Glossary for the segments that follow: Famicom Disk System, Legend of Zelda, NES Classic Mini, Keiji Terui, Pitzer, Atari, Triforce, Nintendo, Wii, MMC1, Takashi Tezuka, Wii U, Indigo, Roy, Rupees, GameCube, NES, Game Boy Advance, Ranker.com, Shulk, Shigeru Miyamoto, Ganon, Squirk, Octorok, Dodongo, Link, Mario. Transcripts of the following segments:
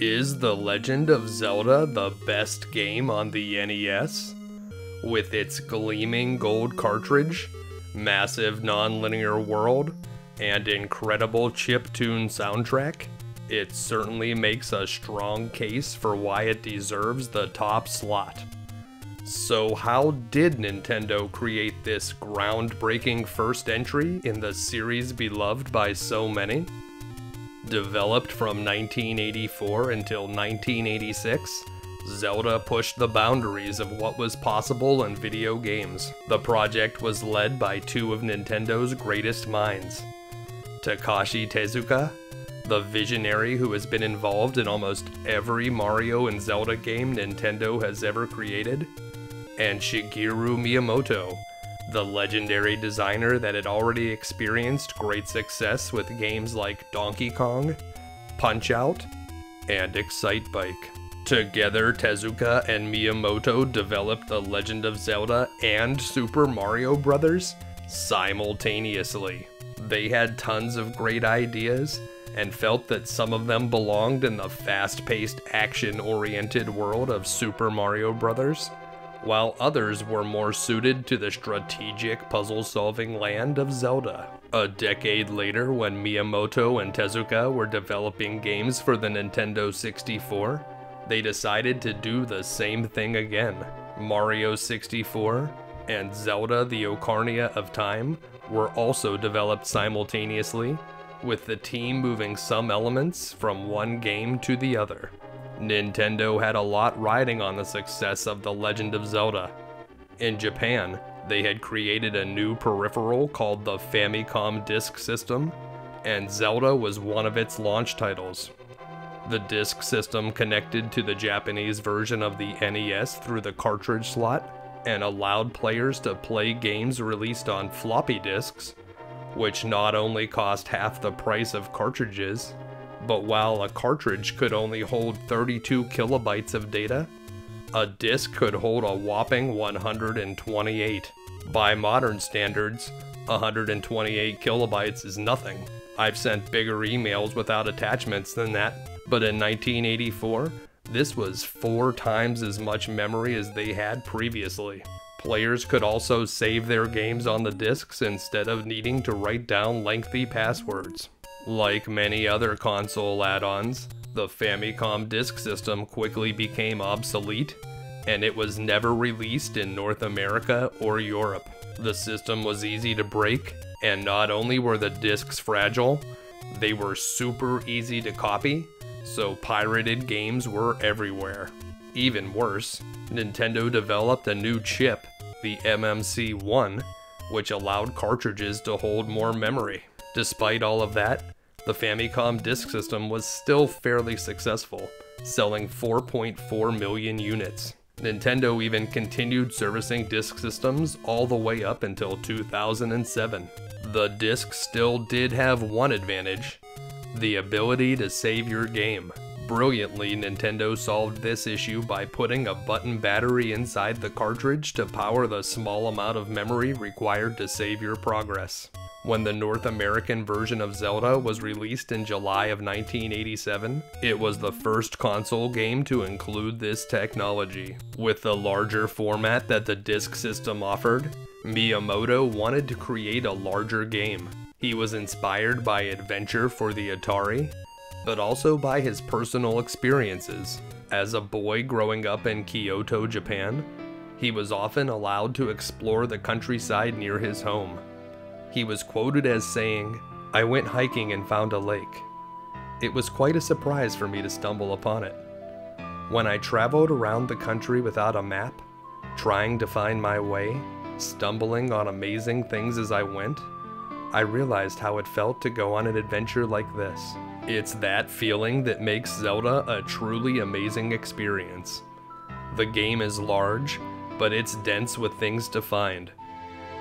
Is The Legend of Zelda the best game on the NES? With its gleaming gold cartridge, massive non-linear world, and incredible chiptune soundtrack, it certainly makes a strong case for why it deserves the top slot. So how did Nintendo create this groundbreaking first entry in the series beloved by so many? Developed from 1984 until 1986, Zelda pushed the boundaries of what was possible in video games. The project was led by two of Nintendo's greatest minds. Takashi Tezuka, the visionary who has been involved in almost every Mario and Zelda game Nintendo has ever created, and Shigeru Miyamoto, the legendary designer that had already experienced great success with games like Donkey Kong, Punch-Out, and Excitebike. Together, Tezuka and Miyamoto developed The Legend of Zelda and Super Mario Bros. Simultaneously. They had tons of great ideas, and felt that some of them belonged in the fast-paced, action-oriented world of Super Mario Bros., while others were more suited to the strategic puzzle-solving land of Zelda. A decade later, when Miyamoto and Tezuka were developing games for the Nintendo 64, they decided to do the same thing again. Mario 64 and Zelda: The Ocarina of Time were also developed simultaneously, with the team moving some elements from one game to the other. Nintendo had a lot riding on the success of The Legend of Zelda. In Japan, they had created a new peripheral called the Famicom Disk System, and Zelda was one of its launch titles. The disk system connected to the Japanese version of the NES through the cartridge slot and allowed players to play games released on floppy disks, which not only cost half the price of cartridges, but while a cartridge could only hold 32 kilobytes of data, a disc could hold a whopping 128. By modern standards, 128 kilobytes is nothing. I've sent bigger emails without attachments than that, but in 1984, this was 4 times as much memory as they had previously. Players could also save their games on the discs instead of needing to write down lengthy passwords. Like many other console add-ons, the Famicom Disk System quickly became obsolete, and it was never released in North America or Europe. The system was easy to break, and not only were the discs fragile, they were super easy to copy, so pirated games were everywhere. Even worse, Nintendo developed a new chip, the MMC1, which allowed cartridges to hold more memory. Despite all of that, the Famicom Disk System was still fairly successful, selling 4.4 million units. Nintendo even continued servicing disk systems all the way up until 2007. The disc still did have one advantage: the ability to save your game. Brilliantly, Nintendo solved this issue by putting a button battery inside the cartridge to power the small amount of memory required to save your progress. When the North American version of Zelda was released in July of 1987, it was the first console game to include this technology. With the larger format that the disk system offered, Miyamoto wanted to create a larger game. He was inspired by adventure for the Atari, but also by his personal experiences. As a boy growing up in Kyoto, Japan, he was often allowed to explore the countryside near his home. He was quoted as saying, "I went hiking and found a lake. It was quite a surprise for me to stumble upon it. When I traveled around the country without a map, trying to find my way, stumbling on amazing things as I went, I realized how it felt to go on an adventure like this." It's that feeling that makes Zelda a truly amazing experience. The game is large, but it's dense with things to find.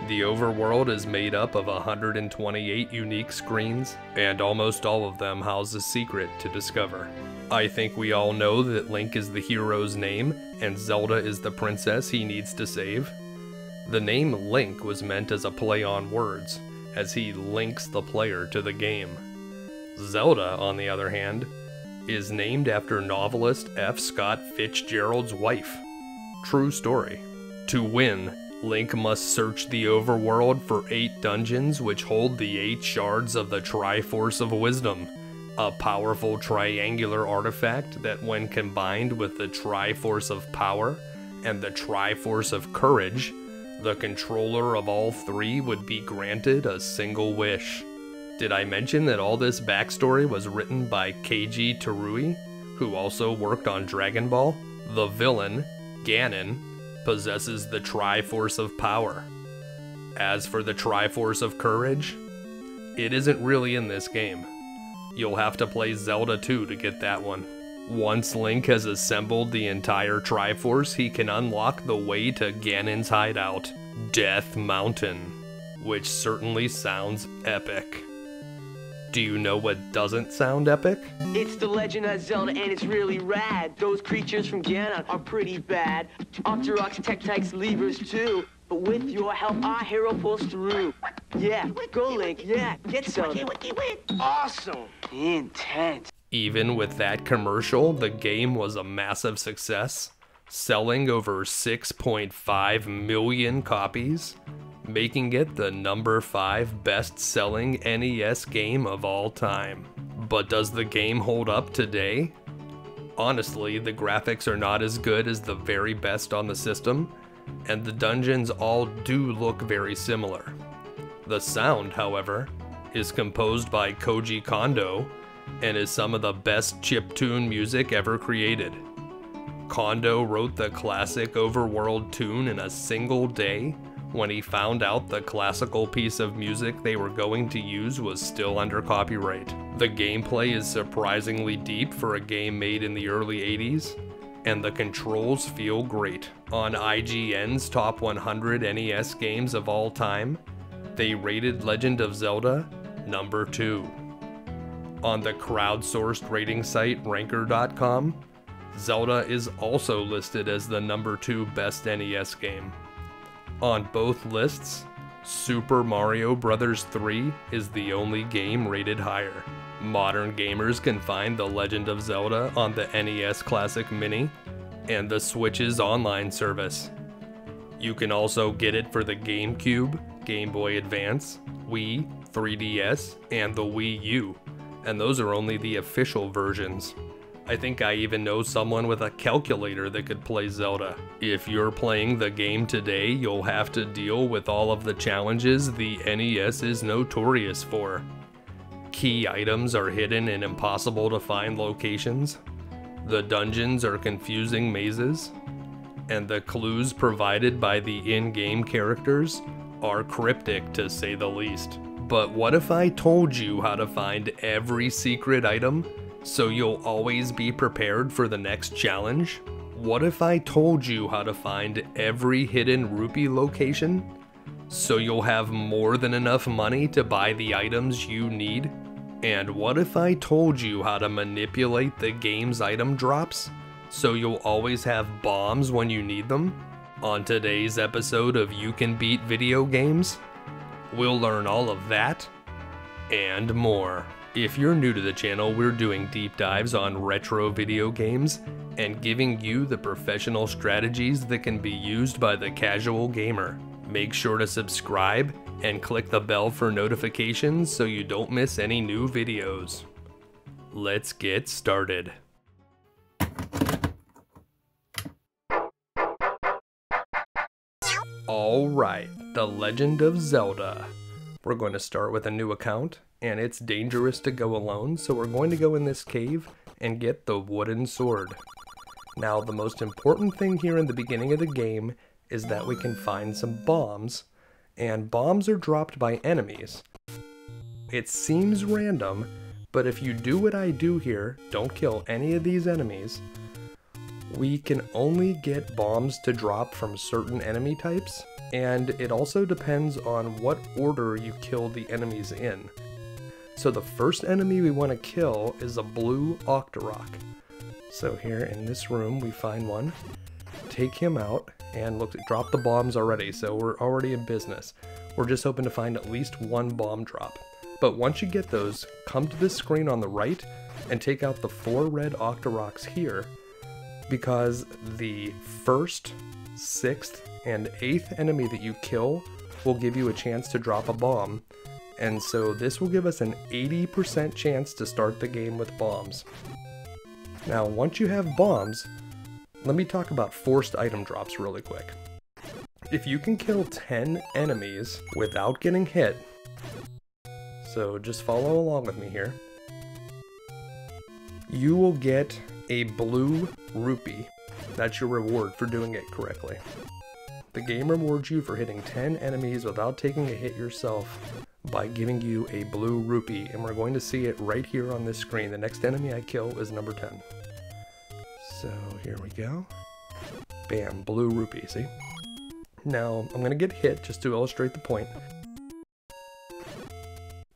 The overworld is made up of 128 unique screens, and almost all of them house a secret to discover. I think we all know that Link is the hero's name, and Zelda is the princess he needs to save. The name Link was meant as a play on words, as he links the player to the game. Zelda, on the other hand, is named after novelist F. Scott Fitzgerald's wife. True story. To win, Link must search the overworld for 8 dungeons which hold the 8 shards of the Triforce of Wisdom, a powerful triangular artifact that when combined with the Triforce of Power and the Triforce of Courage, the controller of all 3 would be granted a single wish. Did I mention that all this backstory was written by Keiji Terui, who also worked on Dragon Ball? The villain, Ganon, possesses the Triforce of Power. As for the Triforce of Courage, it isn't really in this game. You'll have to play Zelda 2 to get that one. Once Link has assembled the entire Triforce, he can unlock the way to Ganon's hideout, Death Mountain, which certainly sounds epic. Do you know what doesn't sound epic? It's the Legend of Zelda and it's really rad. Those creatures from Ganon are pretty bad. Octorok's tech takes levers too. But with your help, our hero pulls through. Yeah, go Link, yeah, get Zelda. Awesome! Intense. Even with that commercial, the game was a massive success, selling over 6.5 million copies, making it the number 5 best-selling NES game of all time. But does the game hold up today? Honestly, the graphics are not as good as the very best on the system, and the dungeons all do look very similar. The sound, however, is composed by Koji Kondo, and is some of the best chiptune music ever created. Kondo wrote the classic overworld tune in a single day when he found out the classical piece of music they were going to use was still under copyright. The gameplay is surprisingly deep for a game made in the early 80s, and the controls feel great. On IGN's Top 100 NES Games of All Time, they rated Legend of Zelda number 2. On the crowdsourced rating site Ranker.com, Zelda is also listed as the number 2 best NES game. On both lists, Super Mario Bros. 3 is the only game rated higher. Modern gamers can find The Legend of Zelda on the NES Classic Mini and the Switch's online service. You can also get it for the GameCube, Game Boy Advance, Wii, 3DS, and the Wii U. And those are only the official versions. I think I even know someone with a calculator that could play Zelda. If you're playing the game today, you'll have to deal with all of the challenges the NES is notorious for. Key items are hidden in impossible to find locations, the dungeons are confusing mazes, and the clues provided by the in-game characters are cryptic to say the least. But what if I told you how to find every secret item so you'll always be prepared for the next challenge? What if I told you how to find every hidden rupee location so you'll have more than enough money to buy the items you need? And what if I told you how to manipulate the game's item drops so you'll always have bombs when you need them? On today's episode of You Can Beat Video Games, we'll learn all of that and more. If you're new to the channel, we're doing deep dives on retro video games and giving you the professional strategies that can be used by the casual gamer. Make sure to subscribe and click the bell for notifications so you don't miss any new videos. Let's get started. Alright, The Legend of Zelda. We're going to start with a new account, and it's dangerous to go alone, so we're going to go in this cave and get the wooden sword. Now, the most important thing here in the beginning of the game is that we can find some bombs, and bombs are dropped by enemies. It seems random, but if you do what I do here, don't kill any of these enemies, we can only get bombs to drop from certain enemy types, and it also depends on what order you kill the enemies in. So the first enemy we want to kill is a blue Octorok. So here in this room we find one, take him out, and look, drop the bombs already, so we're already in business. We're just hoping to find at least one bomb drop. But once you get those, come to this screen on the right and take out the 4 red Octoroks here, because the 1st, 6th, and 8th enemy that you kill will give you a chance to drop a bomb, and so this will give us an 80% chance to start the game with bombs. Now once you have bombs, let me talk about forced item drops really quick. If you can kill 10 enemies without getting hit, so just follow along with me here, you will get a blue rupee. That's your reward for doing it correctly. The game rewards you for hitting 10 enemies without taking a hit yourself by giving you a blue rupee, and we're going to see it right here on this screen. The next enemy I kill is number 10. So here we go. Bam, blue rupee, see? Now, I'm going to get hit just to illustrate the point.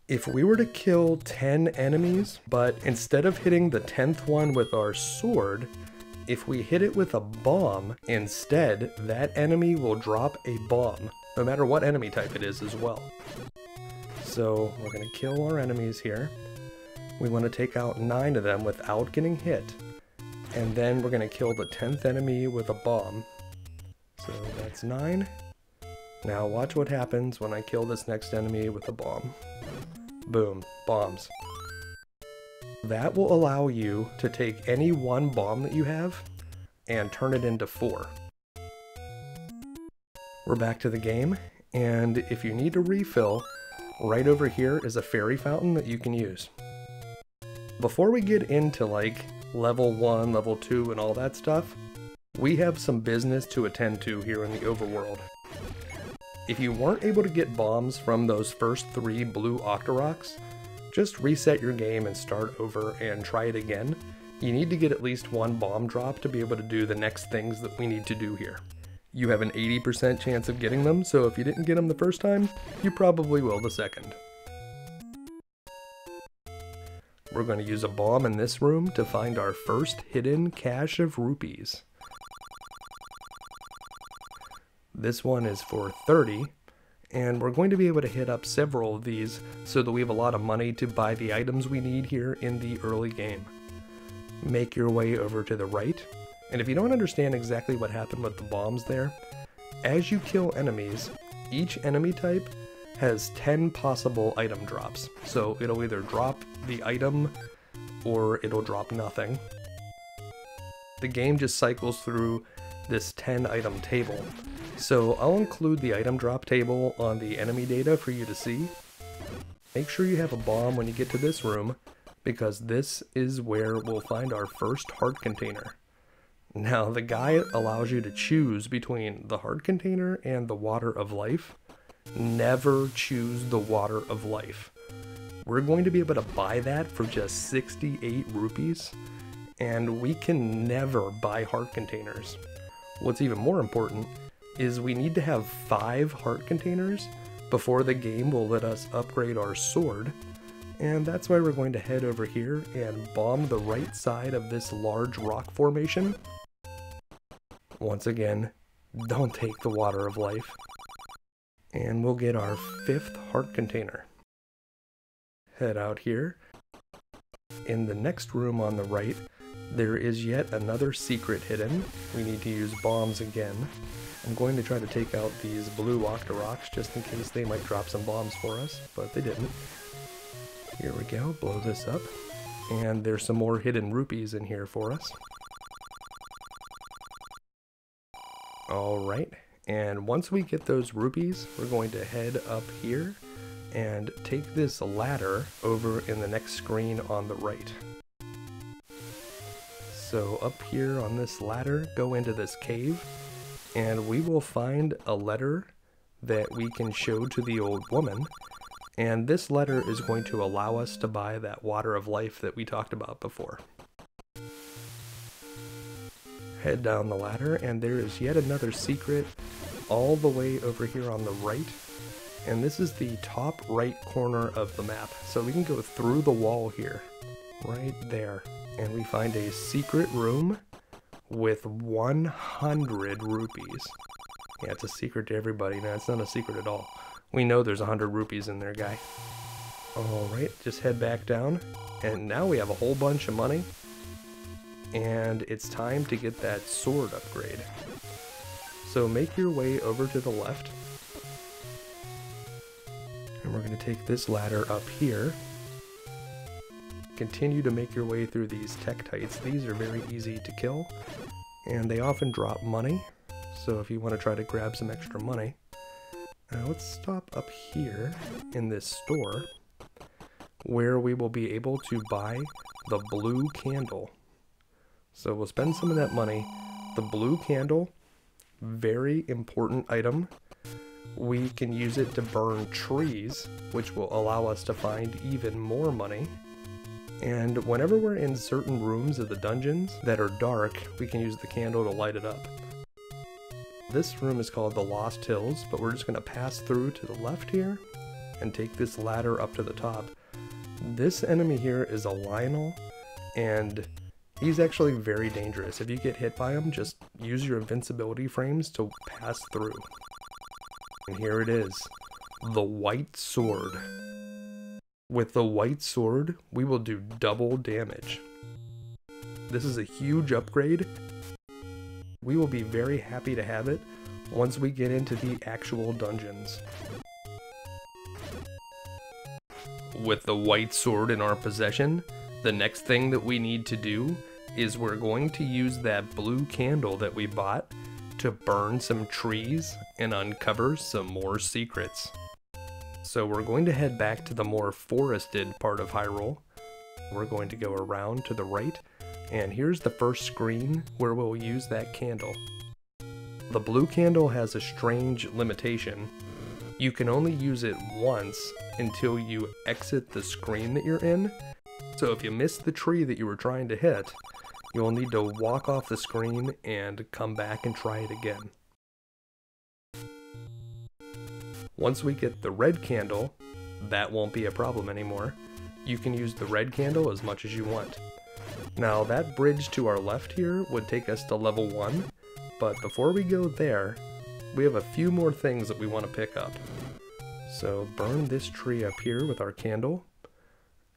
If we were to kill 10 enemies, but instead of hitting the 10th one with our sword, if we hit it with a bomb instead, that enemy will drop a bomb, no matter what enemy type it is as well. So we're going to kill our enemies here. We want to take out 9 of them without getting hit, and then we're going to kill the 10th enemy with a bomb. So that's 9. Now watch what happens when I kill this next enemy with a bomb. Boom. Bombs. That will allow you to take any one bomb that you have and turn it into 4. We're back to the game, and if you need to refill, right over here is a fairy fountain that you can use. Before we get into like level 1, level 2, and all that stuff, we have some business to attend to here in the overworld. If you weren't able to get bombs from those first 3 blue Octoroks, just reset your game and start over and try it again. You need to get at least 1 bomb drop to be able to do the next things that we need to do here. You have an 80% chance of getting them, so if you didn't get them the first time, you probably will the second. We're going to use a bomb in this room to find our first hidden cache of rupees. This one is for 30, and we're going to be able to hit up several of these so that we have a lot of money to buy the items we need here in the early game. Make your way over to the right, and if you don't understand exactly what happened with the bombs there, as you kill enemies, each enemy type has 10 possible item drops. So it'll either drop the item or it'll drop nothing. The game just cycles through this 10 item table. So I'll include the item drop table on the enemy data for you to see. Make sure you have a bomb when you get to this room, because this is where we'll find our first heart container. Now the guide allows you to choose between the heart container and the water of life. Never choose the water of life. We're going to be able to buy that for just 68 rupees, and we can never buy heart containers. What's even more important is we need to have 5 heart containers before the game will let us upgrade our sword, and that's why we're going to head over here and bomb the right side of this large rock formation. Once again, don't take the water of life. And we'll get our 5th heart container. Head out here. In the next room on the right, there is yet another secret hidden. We need to use bombs again. I'm going to try to take out these blue Octoroks just in case they might drop some bombs for us, but they didn't. Here we go, blow this up. And there's some more hidden rupees in here for us. Alright, and once we get those rupees, we're going to head up here and take this ladder over in the next screen on the right. So up here on this ladder, go into this cave, and we will find a letter that we can show to the old woman, and this letter is going to allow us to buy that water of life that we talked about before. Head down the ladder, and there is yet another secret all the way over here on the right, and this is the top right corner of the map, so we can go through the wall here, right there, and we find a secret room with 100 rupees. Yeah, it's a secret to everybody. No, it's not a secret at all. We know there's 100 rupees in there, guy. Alright, just head back down. And now we have a whole bunch of money. And it's time to get that sword upgrade. So make your way over to the left. And we're going to take this ladder up here. Continue to make your way through these tektites. These are very easy to kill. And they often drop money. So if you want to try to grab some extra money. Now let's stop up here in this store, where we will be able to buy the blue candle. So we'll spend some of that money. The blue candle, very important item. We can use it to burn trees, which will allow us to find even more money. And whenever we're in certain rooms of the dungeons that are dark, we can use the candle to light it up. This room is called the Lost Hills, but we're just going to pass through to the left here and take this ladder up to the top. This enemy here is a Lionel, and he's actually very dangerous. If you get hit by him, just use your invincibility frames to pass through. And here it is, the White Sword. With the White Sword, we will do double damage. This is a huge upgrade. We will be very happy to have it once we get into the actual dungeons. With the White Sword in our possession, the next thing that we need to do is we're going to use that blue candle that we bought to burn some trees and uncover some more secrets. So we're going to head back to the more forested part of Hyrule. We're going to go around to the right, and here's the first screen where we'll use that candle. The blue candle has a strange limitation. You can only use it once until you exit the screen that you're in. So if you miss the tree that you were trying to hit, you'll need to walk off the screen and come back and try it again. Once we get the red candle, that won't be a problem anymore. You can use the red candle as much as you want. Now that bridge to our left here would take us to level 1, but before we go there, we have a few more things that we want to pick up. So burn this tree up here with our candle,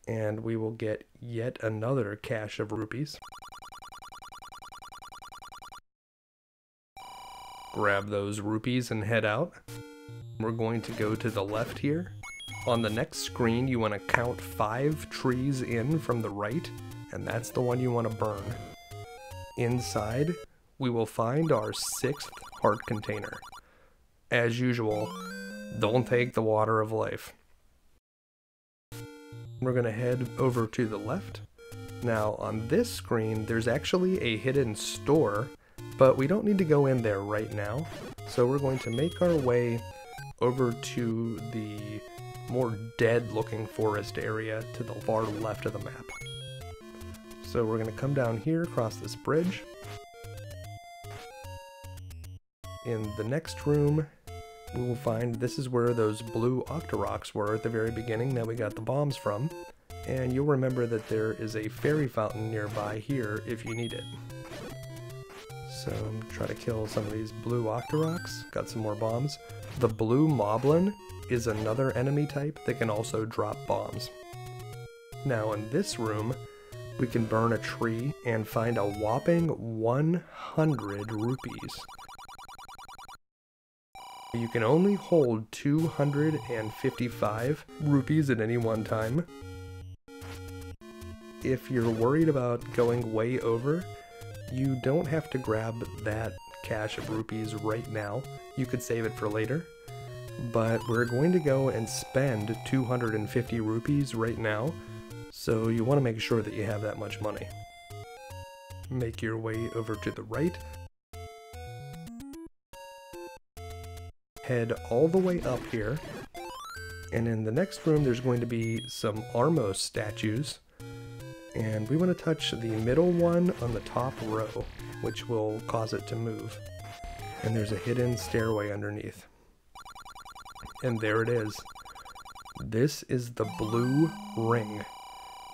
and we will get yet another cache of rupees. Grab those rupees and head out. We're going to go to the left here. On the next screen, you want to count 5 trees in from the right, and that's the one you want to burn. Inside, we will find our 6th heart container. As usual, don't take the water of life. We're going to head over to the left. Now on this screen, there's actually a hidden store, but we don't need to go in there right now. So we're going to make our way over to the more dead looking forest area to the far left of the map. So we're going to come down here across this bridge. In the next room, we will find this is where those blue Octoroks were at the very beginning that we got the bombs from. And you'll remember that there is a fairy fountain nearby here if you need it. So I'm gonna try to kill some of these blue Octoroks. Got some more bombs. The blue Moblin is another enemy type that can also drop bombs. Now in this room, we can burn a tree and find a whopping 100 rupees. You can only hold 255 rupees at any one time. If you're worried about going way over, you don't have to grab that cache of rupees right now. You could save it for later. But we're going to go and spend 250 rupees right now, so you want to make sure that you have that much money. Make your way over to the right. Head all the way up here, and in the next room there's going to be some Armos statues, and we want to touch the middle one on the top row, which will cause it to move. And there's a hidden stairway underneath. And there it is. This is the blue ring.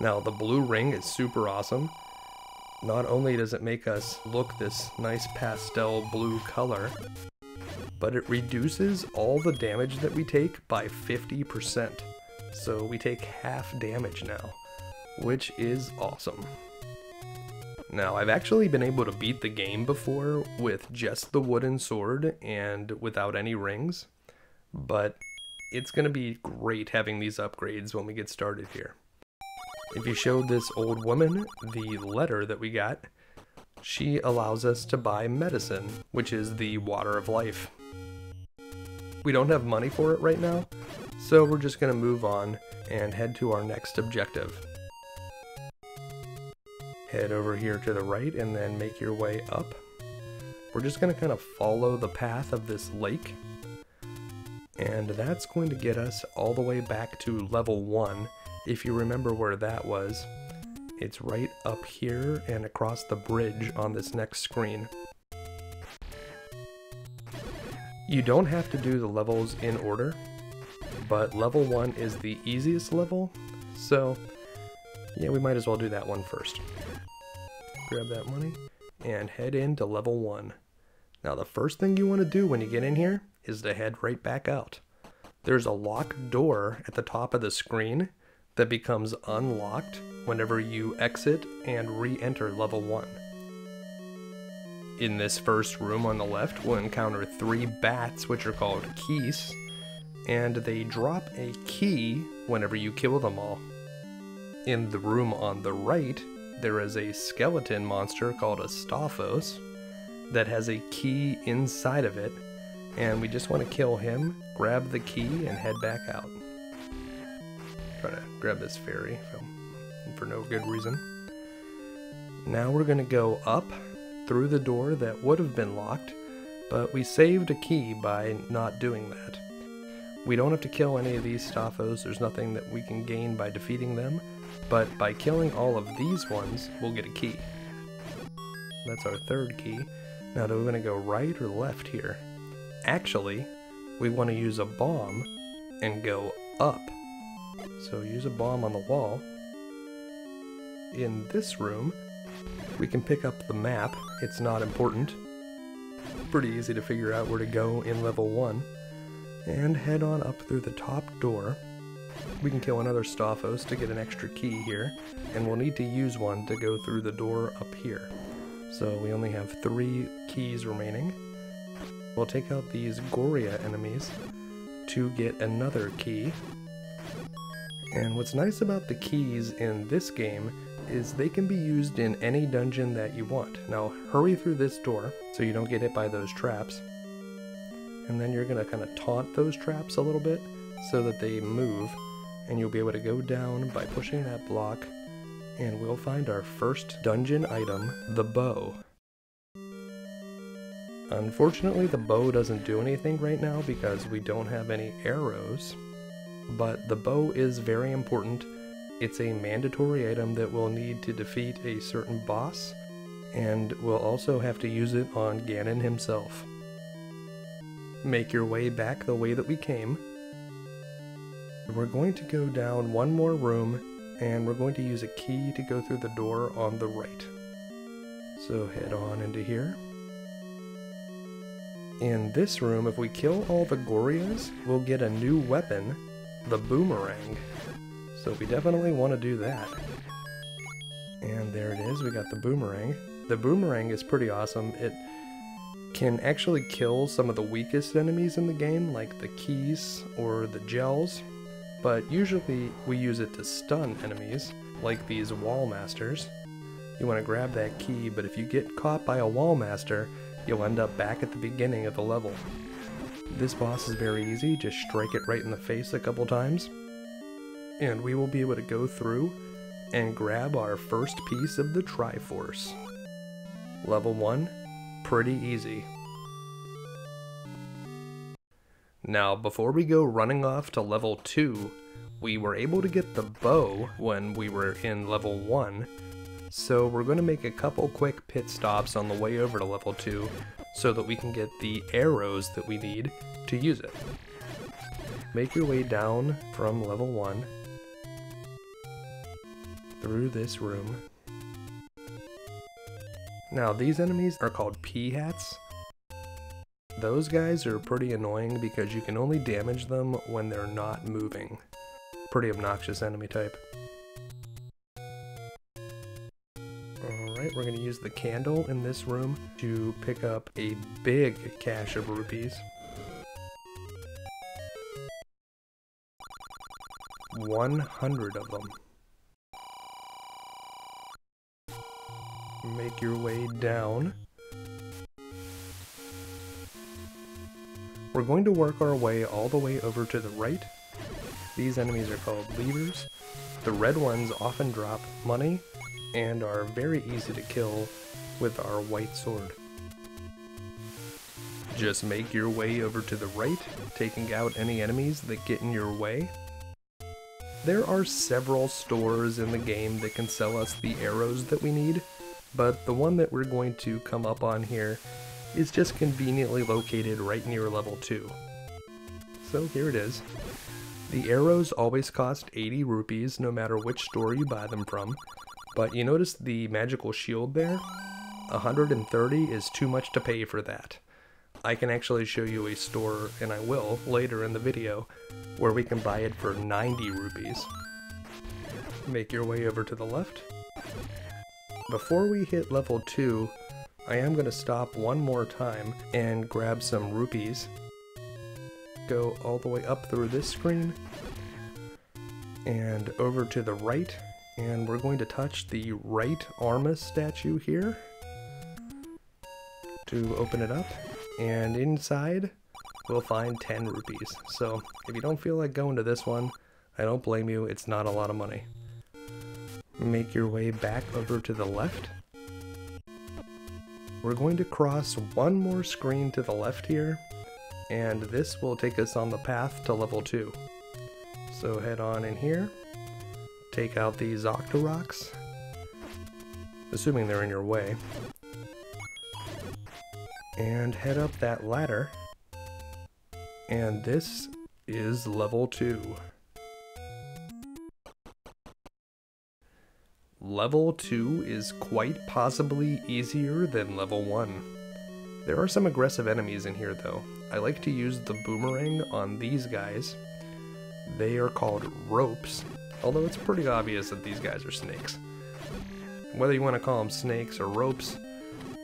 Now the blue ring is super awesome. Not only does it make us look this nice pastel blue color, but it reduces all the damage that we take by 50%. so we take half damage now, which is awesome. Now, I've actually been able to beat the game before with just the wooden sword and without any rings, but it's going to be great having these upgrades when we get started here. If you showed this old woman the letter that we got, she allows us to buy medicine, which is the water of life. We don't have money for it right now, so we're just going to move on and head to our next objective. Head over here to the right and then make your way up. We're just going to kind of follow the path of this lake, and that's going to get us all the way back to level 1, if you remember where that was. It's right up here and across the bridge on this next screen. You don't have to do the levels in order, but level 1 is the easiest level, so yeah, we might as well do that one first. Grab that money and head into level 1. Now the first thing you want to do when you get in here is to head right back out. There's a locked door at the top of the screen that becomes unlocked whenever you exit and re-enter level 1. In this first room on the left, we'll encounter 3 bats, which are called keys, and they drop a key whenever you kill them all. In the room on the right, there is a skeleton monster called a Staphos that has a key inside of it, and we just want to kill him, grab the key, and head back out. Try to grab this fairy for no good reason. Now we're going to go up through the door that would have been locked, but we saved a key by not doing that. We don't have to kill any of these Staphos, there's nothing that we can gain by defeating them, but by killing all of these ones, we'll get a key. That's our third key. Now do we want to go right or left here? Actually, we want to use a bomb and go up. So use a bomb on the wall. In this room, we can pick up the map, it's not important. Pretty easy to figure out where to go in level 1. And head on up through the top door. We can kill another Staphos to get an extra key here, and we'll need to use one to go through the door up here. So we only have 3 keys remaining. We'll take out these Goria enemies to get another key. And what's nice about the keys in this game is they can be used in any dungeon that you want. Now hurry through this door so you don't get hit by those traps. And then you're going to kind of taunt those traps a little bit so that they move, and you'll be able to go down by pushing that block, and we'll find our first dungeon item, the bow. Unfortunately, the bow doesn't do anything right now because we don't have any arrows, but the bow is very important. It's a mandatory item that we'll need to defeat a certain boss, and we'll also have to use it on Ganon himself. Make your way back the way that we came. We're going to go down one more room, and we're going to use a key to go through the door on the right. So head on into here. In this room, if we kill all the Gorias, we'll get a new weapon, the boomerang. So we definitely want to do that. And there it is, we got the boomerang. The boomerang is pretty awesome. It can actually kill some of the weakest enemies in the game, like the keys or the gels, but usually we use it to stun enemies, like these wall masters. You want to grab that key, but if you get caught by a wall master, you'll end up back at the beginning of the level. This boss is very easy, just strike it right in the face a couple times, and we will be able to go through and grab our first piece of the Triforce. Level 1. Pretty easy. Now, before we go running off to level 2, we were able to get the bow when we were in level 1, so we're going to make a couple quick pit stops on the way over to level 2 so that we can get the arrows that we need to use it. Make your way down from level 1 through this room. Now, these enemies are called P-Hats. Those guys are pretty annoying because you can only damage them when they're not moving. pretty obnoxious enemy type. Alright, we're going to use the candle in this room to pick up a big cache of rupees. $100 of them. Make your way down. We're going to work our way all the way over to the right. These enemies are called leaders. The red ones often drop money and are very easy to kill with our white sword. Just make your way over to the right, taking out any enemies that get in your way. There are several stores in the game that can sell us the arrows that we need, but the one that we're going to come up on here is just conveniently located right near level 2. So here it is. The arrows always cost 80 rupees no matter which store you buy them from, but you notice the magical shield there? 130 is too much to pay for that. I can actually show you a store, and I will later in the video, where we can buy it for 90 rupees. Make your way over to the left. Before we hit level 2, I am going to stop one more time and grab some rupees. Go all the way up through this screen and over to the right, and we're going to touch the right Armus statue here to open it up, and inside we'll find 10 rupees. So if you don't feel like going to this one, I don't blame you, it's not a lot of money. Make your way back over to the left. We're going to cross one more screen to the left here, and this will take us on the path to level 2. So head on in here, take out these Octoroks, assuming they're in your way, and head up that ladder, and this is level 2. Level 2 is quite possibly easier than level 1. There are some aggressive enemies in here though. I like to use the boomerang on these guys. They are called ropes, although it's pretty obvious that these guys are snakes. Whether you want to call them snakes or ropes,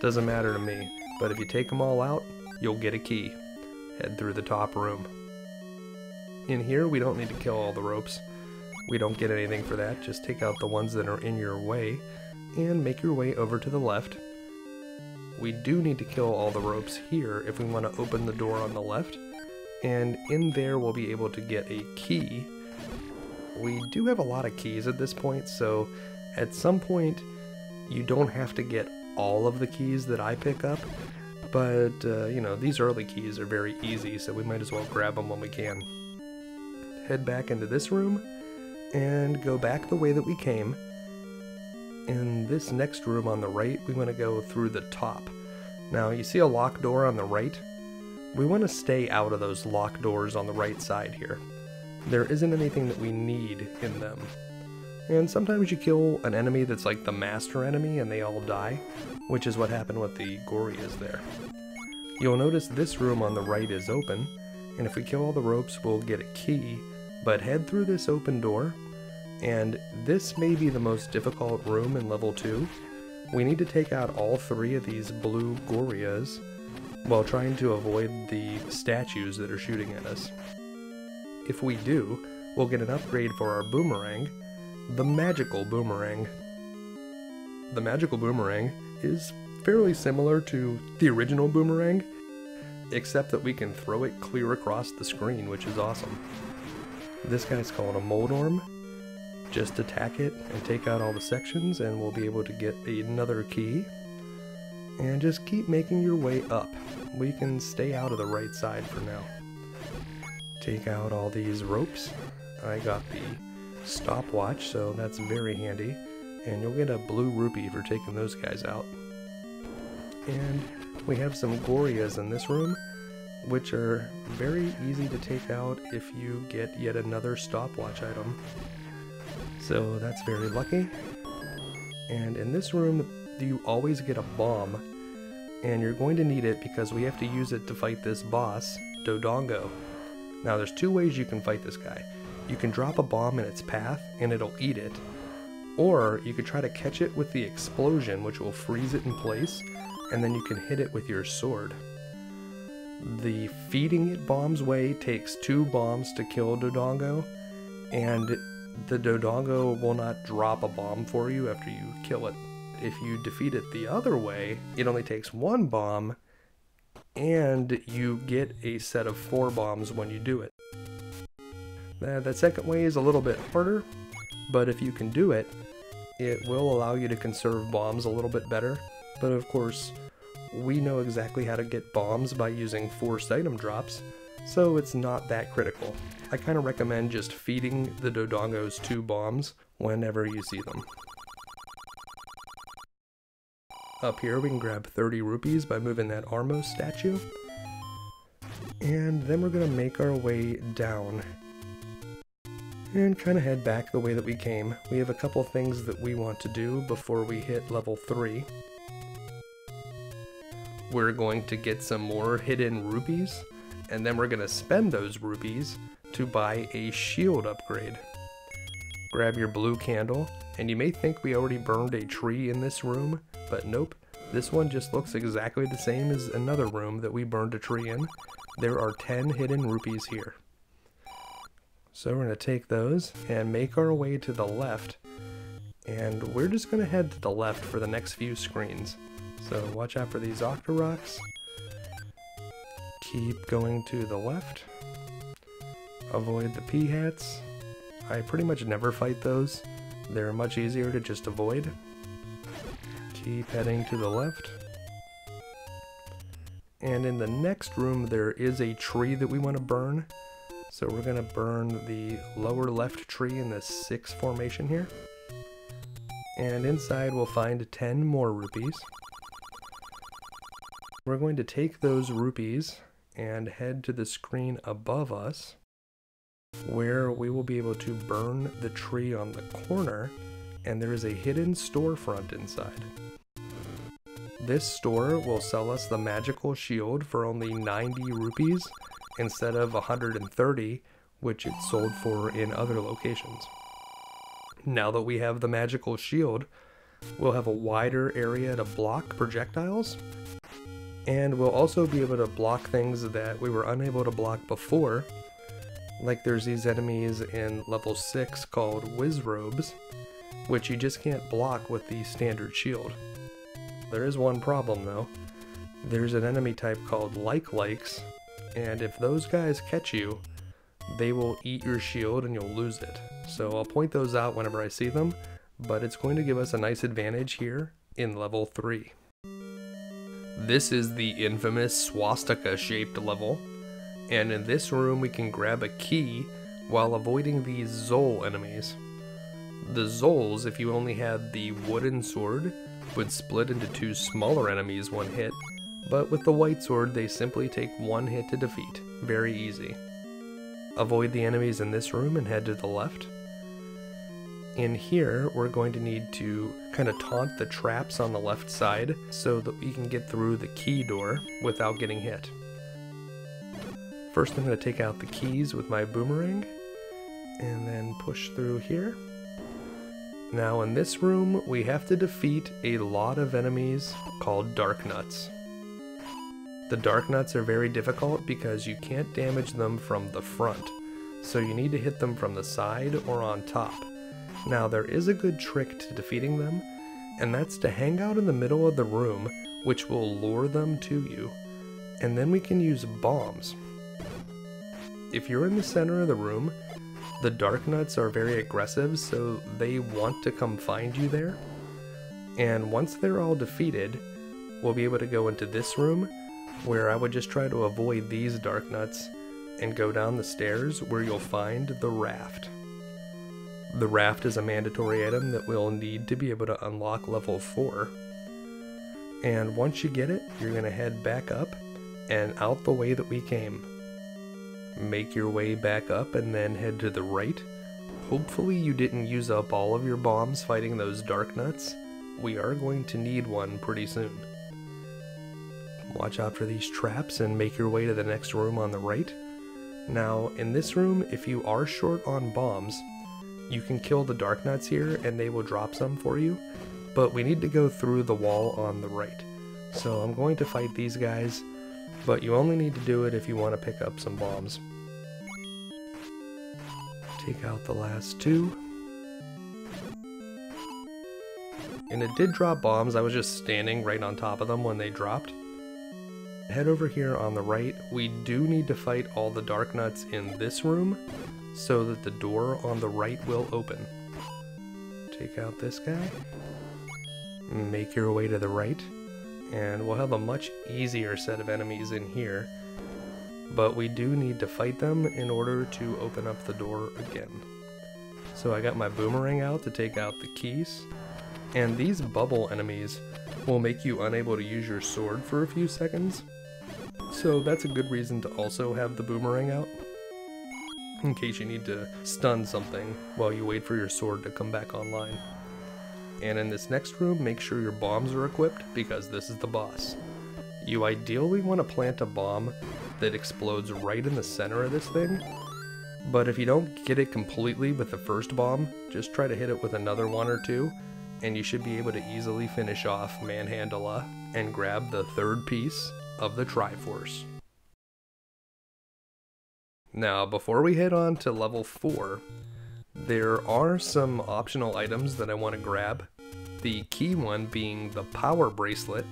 doesn't matter to me, but if you take them all out, you'll get a key. Head through the top room. In here we don't need to kill all the ropes. We don't get anything for that, just take out the ones that are in your way, and make your way over to the left. We do need to kill all the ropes here if we want to open the door on the left, and in there we'll be able to get a key. We do have a lot of keys at this point, so at some point you don't have to get all of the keys that I pick up, but you know, these early keys are very easy, so we might as well grab them when we can. Head back into this room, and go back the way that we came. In this next room on the right, we want to go through the top. Now, you see a locked door on the right? We want to stay out of those locked doors on the right side here. There isn't anything that we need in them. And sometimes you kill an enemy that's like the master enemy and they all die, which is what happened with the Goryas there. You'll notice this room on the right is open, and if we kill all the ropes, we'll get a key. But head through this open door, and this may be the most difficult room in level 2. We need to take out all 3 of these blue Goryas while trying to avoid the statues that are shooting at us. If we do, we'll get an upgrade for our boomerang, the magical boomerang. The magical boomerang is fairly similar to the original boomerang, except that we can throw it clear across the screen, which is awesome. This guy's called a Moldorm. Just attack it and take out all the sections and we'll be able to get another key. And just keep making your way up. We can stay out of the right side for now. Take out all these ropes. I got the stopwatch, so that's very handy. And you'll get a blue rupee for taking those guys out. And we have some Goryas in this room, which are very easy to take out if you get yet another stopwatch item. So that's very lucky. And in this room, you always get a bomb, and you're going to need it because we have to use it to fight this boss, Dodongo. Now there's 2 ways you can fight this guy. You can drop a bomb in its path and it'll eat it, or you could try to catch it with the explosion, which will freeze it in place, and then you can hit it with your sword. The feeding it bombs way takes 2 bombs to kill a Dodongo, and the Dodongo will not drop a bomb for you after you kill it. If you defeat it the other way, it only takes 1 bomb, and you get a set of 4 bombs when you do it. That second way is a little bit harder, but if you can do it, it will allow you to conserve bombs a little bit better. But of course, we know exactly how to get bombs by using forced item drops, so it's not that critical. I kind of recommend just feeding the Dodongos 2 bombs whenever you see them. Up here we can grab 30 rupees by moving that Armo statue, and then we're going to make our way down and kind of head back the way that we came. We have a couple things that we want to do before we hit level 3. We're going to get some more hidden rupees, and then we're going to spend those rupees to buy a shield upgrade. Grab your blue candle, and you may think we already burned a tree in this room, but nope, this one just looks exactly the same as another room that we burned a tree in. There are 10 hidden rupees here. So we're going to take those and make our way to the left, and we're just going to head to the left for the next few screens. So watch out for these Octoroks. Keep going to the left. Avoid the pea hats. I pretty much never fight those. They're much easier to just avoid. Keep heading to the left. And in the next room there is a tree that we want to burn. So we're going to burn the lower left tree in the 6th formation here. And inside we'll find 10 more rupees. We're going to take those rupees and head to the screen above us, where we will be able to burn the tree on the corner, and there is a hidden storefront inside. This store will sell us the magical shield for only 90 rupees instead of 130, which it sold for in other locations. Now that we have the magical shield, we'll have a wider area to block projectiles, and we'll also be able to block things that we were unable to block before. Like there's these enemies in level 6 called Wizrobes, which you just can't block with the standard shield. There is one problem though. There's an enemy type called Like-Likes, and if those guys catch you, they will eat your shield and you'll lose it. So I'll point those out whenever I see them, but it's going to give us a nice advantage here in level 3. This is the infamous swastika-shaped level, and in this room we can grab a key while avoiding these Zol enemies. The Zols, if you only had the wooden sword, would split into 2 smaller enemies one hit, but with the white sword they simply take 1 hit to defeat. Very easy. Avoid the enemies in this room and head to the left. In here, we're going to need to kind of taunt the traps on the left side so that we can get through the key door without getting hit. First, I'm going to take out the keys with my boomerang, and then push through here. Now in this room, we have to defeat a lot of enemies called Dark Nuts. The Dark Nuts are very difficult because you can't damage them from the front, so you need to hit them from the side or on top. Now there is a good trick to defeating them, and that's to hang out in the middle of the room, which will lure them to you, and then we can use bombs. If you're in the center of the room, the Dark Nuts are very aggressive, so they want to come find you there, and once they're all defeated, we'll be able to go into this room, where I would just try to avoid these Dark Nuts, and go down the stairs where you'll find the raft. The raft is a mandatory item that we'll need to be able to unlock level 4. And once you get it, you're going to head back up and out the way that we came. Make your way back up and then head to the right. Hopefully you didn't use up all of your bombs fighting those Dark Nuts. We are going to need one pretty soon. Watch out for these traps and make your way to the next room on the right. Now, in this room, if you are short on bombs, you can kill the Dark Knights here and they will drop some for you, but we need to go through the wall on the right. So I'm going to fight these guys, but you only need to do it if you want to pick up some bombs. Take out the last two. And it did drop bombs, I was just standing right on top of them when they dropped. Head over here on the right, we do need to fight all the Dark Knights in this room, so that the door on the right will open. Take out this guy. Make your way to the right, and we'll have a much easier set of enemies in here, but we do need to fight them in order to open up the door again. So I got my boomerang out to take out the keys, and these bubble enemies will make you unable to use your sword for a few seconds, so that's a good reason to also have the boomerang out, in case you need to stun something while you wait for your sword to come back online. And in this next room, make sure your bombs are equipped, because this is the boss. You ideally want to plant a bomb that explodes right in the center of this thing, but if you don't get it completely with the first bomb, just try to hit it with another one or two, and you should be able to easily finish off Manhandala and grab the third piece of the Triforce. Now, before we head on to level 4, there are some optional items that I want to grab, the key one being the Power Bracelet,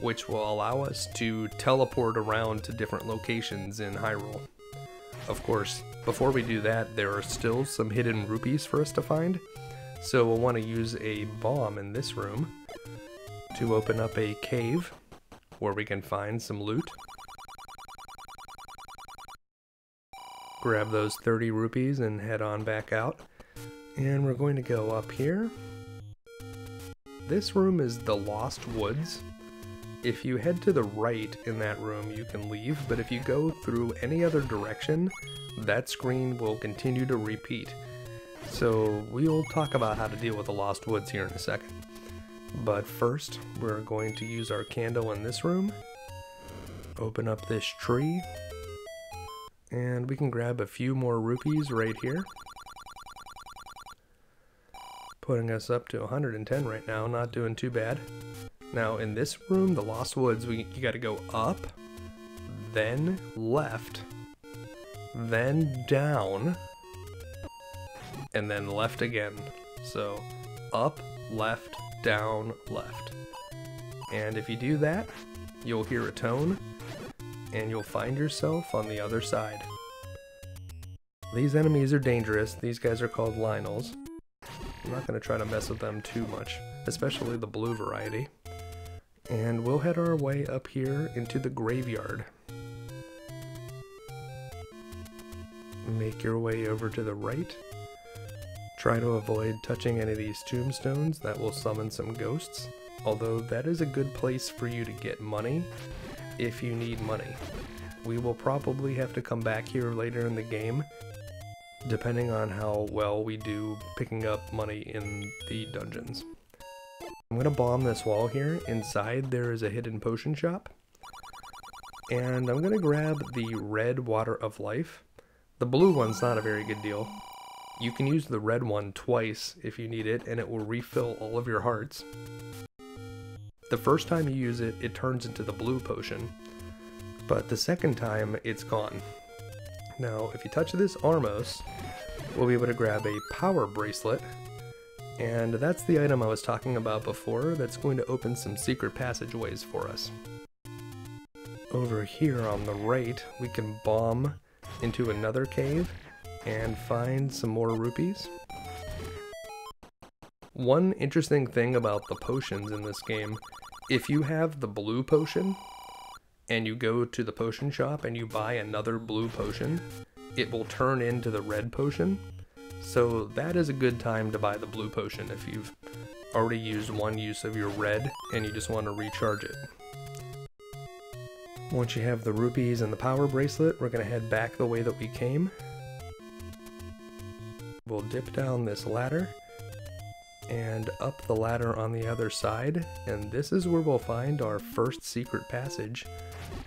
which will allow us to teleport around to different locations in Hyrule. Of course, before we do that, there are still some hidden rupees for us to find, so we'll want to use a bomb in this room to open up a cave where we can find some loot. Grab those 30 rupees and head on back out. And we're going to go up here. This room is the Lost Woods. If you head to the right in that room, you can leave, but if you go through any other direction, that screen will continue to repeat. So we'll talk about how to deal with the Lost Woods here in a second. But first, we're going to use our candle in this room, open up this tree, and we can grab a few more rupees right here. Putting us up to 110 right now, not doing too bad. Now in this room, the Lost Woods, you gotta go up, then left, then down, and then left again. So up, left, down, left. And if you do that, you'll hear a tone and you'll find yourself on the other side. These enemies are dangerous. These guys are called Lynels. I'm not gonna try to mess with them too much, especially the blue variety. And we'll head our way up here into the graveyard. Make your way over to the right. Try to avoid touching any of these tombstones, that will summon some ghosts, although that is a good place for you to get money if you need money. We will probably have to come back here later in the game, depending on how well we do picking up money in the dungeons. I'm going to bomb this wall here. Inside there is a hidden potion shop, and I'm going to grab the red water of life. The blue one's not a very good deal. You can use the red one twice if you need it, and it will refill all of your hearts. The first time you use it, it turns into the blue potion, but the second time, it's gone. Now, if you touch this Armos, we'll be able to grab a power bracelet, and that's the item I was talking about before that's going to open some secret passageways for us. Over here on the right, we can bomb into another cave and find some more rupees. One interesting thing about the potions in this game, if you have the blue potion and you go to the potion shop and you buy another blue potion, it will turn into the red potion. So that is a good time to buy the blue potion if you've already used one use of your red and you just want to recharge it. Once you have the rupees and the power bracelet, we're going to head back the way that we came. We'll dip down this ladder and up the ladder on the other side, and this is where we'll find our first secret passage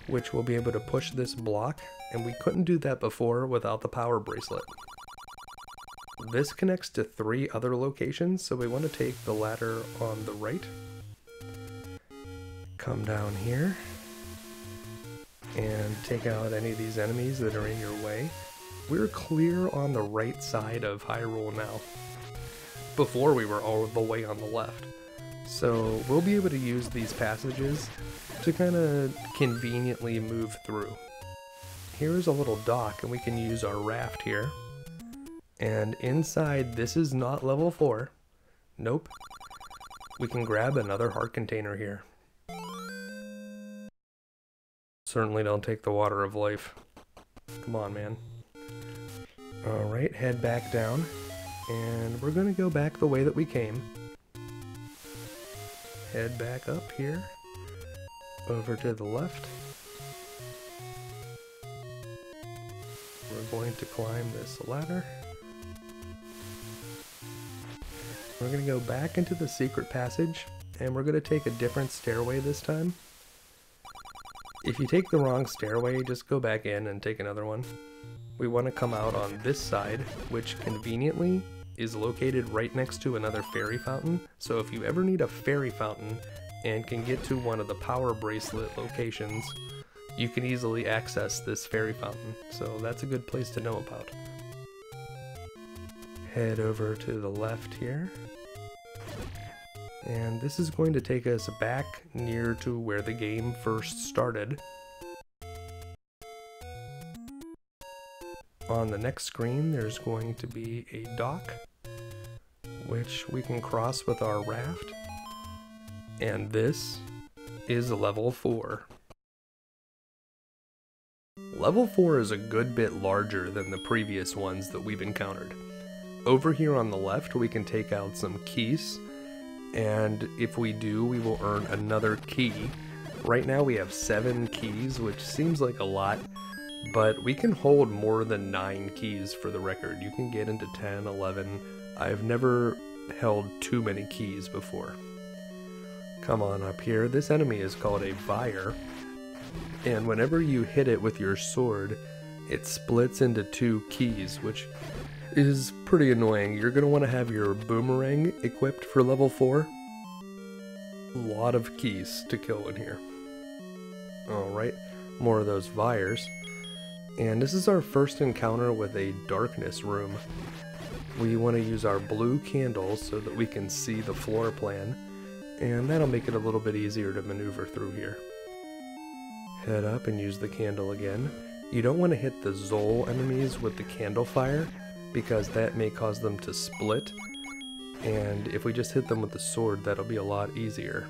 which will be able to push this block, and we couldn't do that before without the power bracelet. This connects to 3 other locations, so we want to take the ladder on the right, come down here, and take out any of these enemies that are in your way. We're clear on the right side of Hyrule now. Before we were all the way on the left. So we'll be able to use these passages to kind of conveniently move through. Here's a little dock and we can use our raft here. And inside, this is not level 4. Nope. We can grab another heart container here. Certainly don't take the water of life. Come on, man. Alright, head back down. And we're going to go back the way that we came. Head back up here. Over to the left. We're going to climb this ladder. We're going to go back into the secret passage, and we're going to take a different stairway this time. If you take the wrong stairway, just go back in and take another one. We want to come out on this side, which conveniently is located right next to another fairy fountain, so if you ever need a fairy fountain and can get to one of the power bracelet locations, you can easily access this fairy fountain, so that's a good place to know about. Head over to the left here, and this is going to take us back near to where the game first started. On the next screen, there's going to be a dock, which we can cross with our raft, and this is level 4. Level 4 is a good bit larger than the previous ones that we've encountered. Over here on the left, we can take out some keys, and if we do, we will earn another key. Right now we have 7 keys, which seems like a lot, but we can hold more than 9 keys for the record. You can get into 10, 11. I've never held too many keys before. Come on up here. This enemy is called a Vire, and whenever you hit it with your sword, it splits into 2 keys, which is pretty annoying. You're going to want to have your boomerang equipped for level 4. A lot of keys to kill in here. Alright, more of those Vires. And this is our first encounter with a darkness room. We want to use our blue candles so that we can see the floor plan, and that'll make it a little bit easier to maneuver through here. Head up and use the candle again. You don't want to hit the Zol enemies with the candle fire, because that may cause them to split, and if we just hit them with the sword, that'll be a lot easier.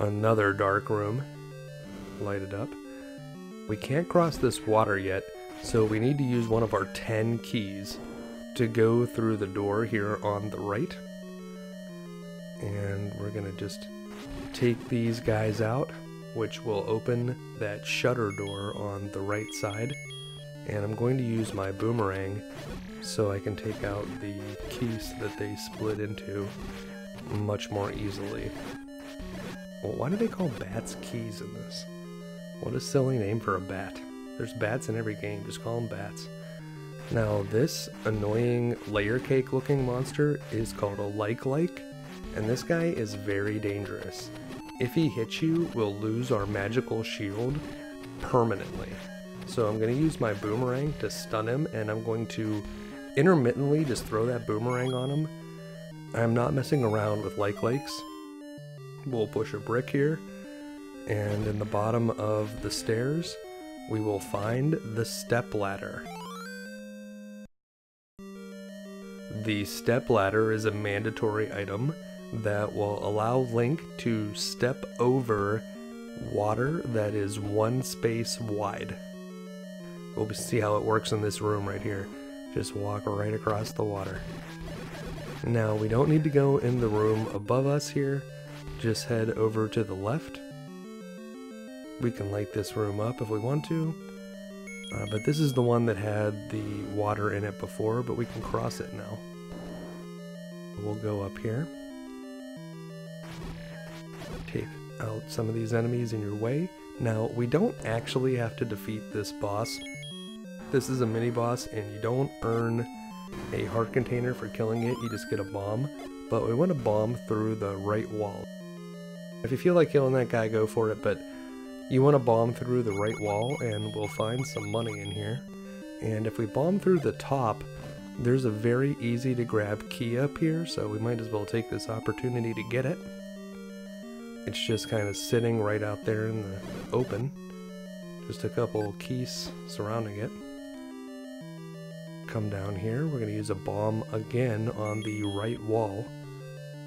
Another dark room. Light it up. We can't cross this water yet, so we need to use one of our 10 keys to go through the door here on the right. And we're going to just take these guys out, which will open that shutter door on the right side. And I'm going to use my boomerang so I can take out the keys that they split into much more easily. Well, why do they call bats keys in this? What a silly name for a bat. There's bats in every game, just call them bats. Now this annoying layer cake looking monster is called a like-like, and this guy is very dangerous. If he hits you, we'll lose our magical shield permanently. So I'm going to use my boomerang to stun him, and I'm going to intermittently just throw that boomerang on him. I'm not messing around with like-likes. We'll push a brick here. And in the bottom of the stairs, we will find the step ladder. The step ladder is a mandatory item that will allow Link to step over water that is 1 space wide. We'll see how it works in this room right here. Just walk right across the water. Now, we don't need to go in the room above us here. Just head over to the left. We can light this room up if we want to, but this is the one that had the water in it before, but we can cross it now. We'll go up here, take out some of these enemies in your way, Now, we don't actually have to defeat this boss. This is a mini-boss, and you don't earn a heart container for killing it, you just get a bomb. But we want to bomb through the right wall. If you feel like killing that guy, go for it, but you want to bomb through the right wall, and we'll find some money in here. And if we bomb through the top, there's a very easy to grab key up here, so we might as well take this opportunity to get it. It's just kind of sitting right out there in the open. Just a couple keys surrounding it. Come down here, we're going to use a bomb again on the right wall.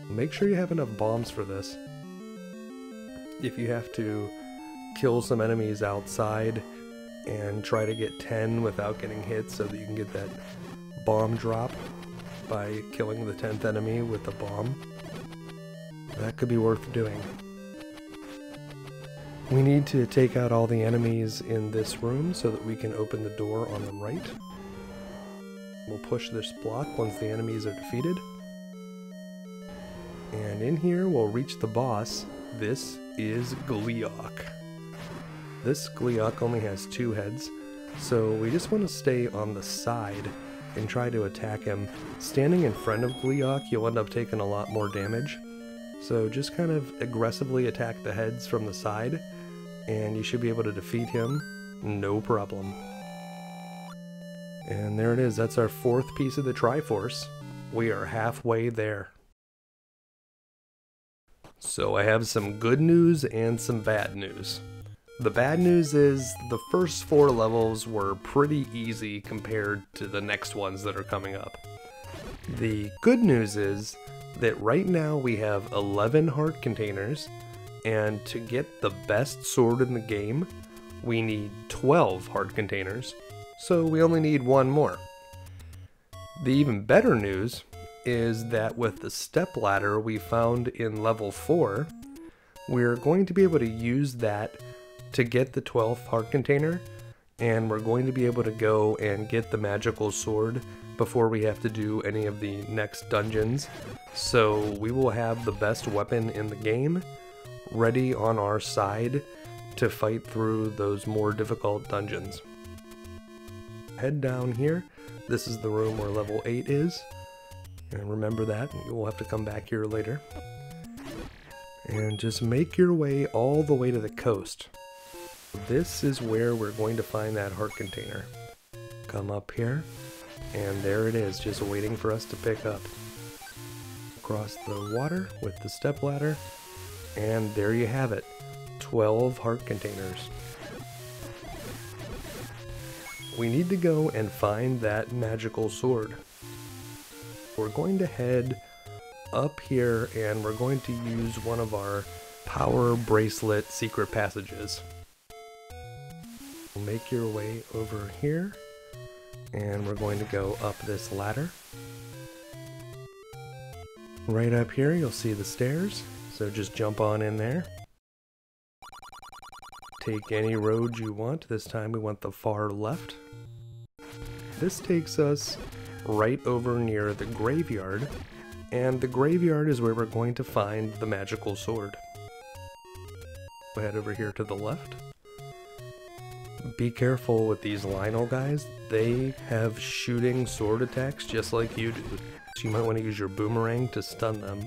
Make sure you have enough bombs for this. If you have to kill some enemies outside and try to get 10 without getting hit so that you can get that bomb drop by killing the 10th enemy with the bomb, that could be worth doing. We need to take out all the enemies in this room so that we can open the door on the right. We'll push this block once the enemies are defeated. And in here we'll reach the boss. This is Gliok. This Gliok only has 2 heads, so we just want to stay on the side and try to attack him. Standing in front of Gliok, you'll end up taking a lot more damage. So just kind of aggressively attack the heads from the side, and you should be able to defeat him, no problem. And there it is, that's our 4th piece of the Triforce. We are halfway there. So I have some good news and some bad news. The bad news is the first 4 levels were pretty easy compared to the next ones that are coming up. The good news is that right now we have 11 heart containers, and to get the best sword in the game, we need 12 heart containers, so we only need 1 more. The even better news is that with the step ladder we found in level 4, we're going to be able to use that to get the 12th heart container, and we're going to be able to go and get the magical sword before we have to do any of the next dungeons, so we will have the best weapon in the game ready on our side to fight through those more difficult dungeons. Head down here, this is the room where level 8 is, and remember that, you will have to come back here later. And just make your way all the way to the coast. This is where we're going to find that heart container. Come up here, and there it is, just waiting for us to pick up. Across the water with the step ladder, and there you have it, 12 heart containers. We need to go and find that magical sword. We're going to head up here, and we're going to use one of our power bracelet secret passages. Make your way over here, and we're going to go up this ladder. Right up here you'll see the stairs, so just jump on in there. Take any road you want, this time we want the far left. This takes us right over near the graveyard, and the graveyard is where we're going to find the magical sword. We'll head over here to the left. Be careful with these Lionel guys, they have shooting sword attacks just like you do, so you might want to use your boomerang to stun them.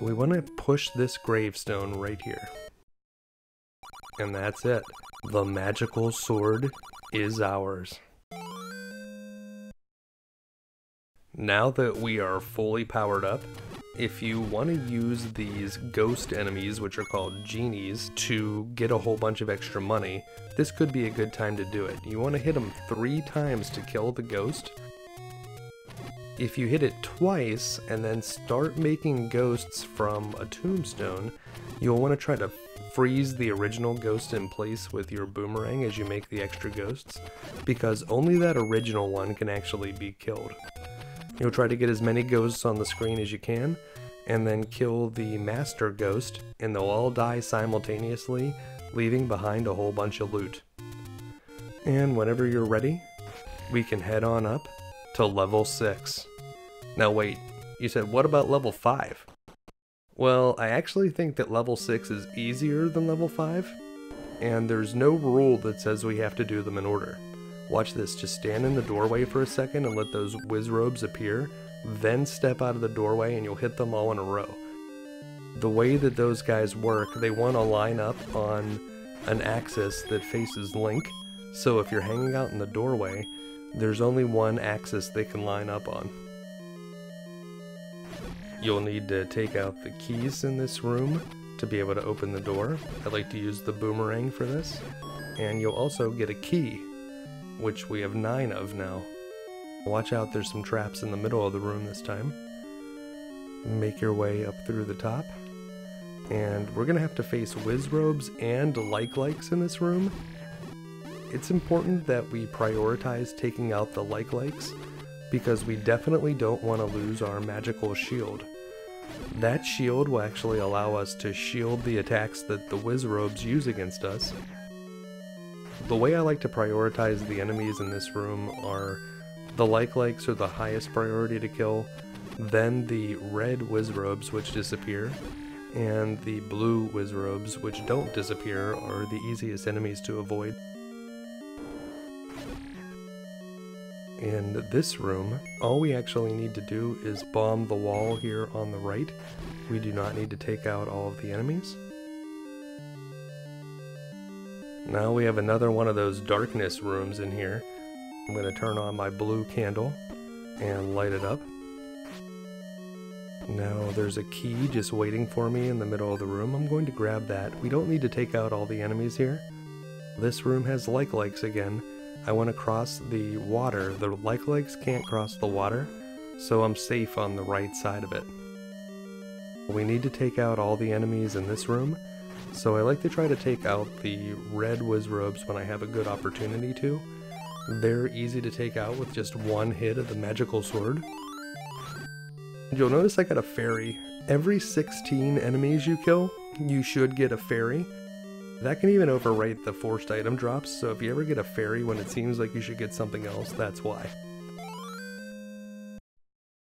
We want to push this gravestone right here. And that's it. The magical sword is ours. Now that we are fully powered up, if you want to use these ghost enemies, which are called genies, to get a whole bunch of extra money, this could be a good time to do it. You want to hit them 3 times to kill the ghost. If you hit it twice and then start making ghosts from a tombstone, you'll want to try to freeze the original ghost in place with your boomerang as you make the extra ghosts, because only that original one can actually be killed. You'll try to get as many ghosts on the screen as you can, and then kill the master ghost, and they'll all die simultaneously, leaving behind a whole bunch of loot. And whenever you're ready, we can head on up to level 6. Now wait, you said what about level 5? Well, I actually think that level 6 is easier than level 5, and there's no rule that says we have to do them in order. Watch this, just stand in the doorway for a second and let those whiz robes appear, then step out of the doorway and you'll hit them all in a row. The way that those guys work, they want to line up on an axis that faces Link, so if you're hanging out in the doorway, there's only one axis they can line up on. You'll need to take out the keys in this room to be able to open the door. I like to use the boomerang for this. And you'll also get a key, which we have 9 of now. Watch out, there's some traps in the middle of the room this time. Make your way up through the top. And we're gonna have to face whiz robes and like-likes in this room. It's important that we prioritize taking out the like-likes, because we definitely don't want to lose our magical shield. That shield will actually allow us to shield the attacks that the whiz robes use against us. The way I like to prioritize the enemies in this room are the like-likes are the highest priority to kill, then the red whiz robes which disappear, and the blue whiz robes which don't disappear are the easiest enemies to avoid. In this room, all we actually need to do is bomb the wall here on the right. We do not need to take out all of the enemies. Now we have another one of those darkness rooms in here. I'm going to turn on my blue candle and light it up. Now there's a key just waiting for me in the middle of the room. I'm going to grab that. We don't need to take out all the enemies here. This room has like-likes again. I want to cross the water. The like-likes can't cross the water, so I'm safe on the right side of it. We need to take out all the enemies in this room, so I like to try to take out the red whiz robes when I have a good opportunity to. They're easy to take out with just one hit of the magical sword. You'll notice I got a fairy. Every 16 enemies you kill, you should get a fairy. That can even overwrite the forced item drops, so if you ever get a fairy when it seems like you should get something else, that's why.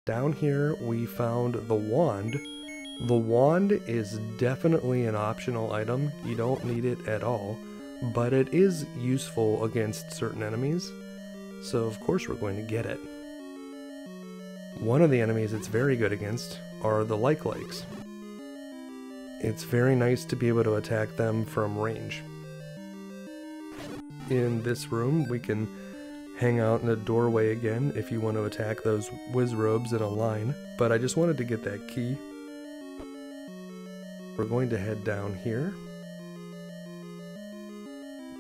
Down here we found the wand. The wand is definitely an optional item, you don't need it at all, but it is useful against certain enemies, so of course we're going to get it. One of the enemies it's very good against are the like-likes. It's very nice to be able to attack them from range. In this room, we can hang out in a doorway again if you want to attack those whiz robes in a line, but I just wanted to get that key. We're going to head down here,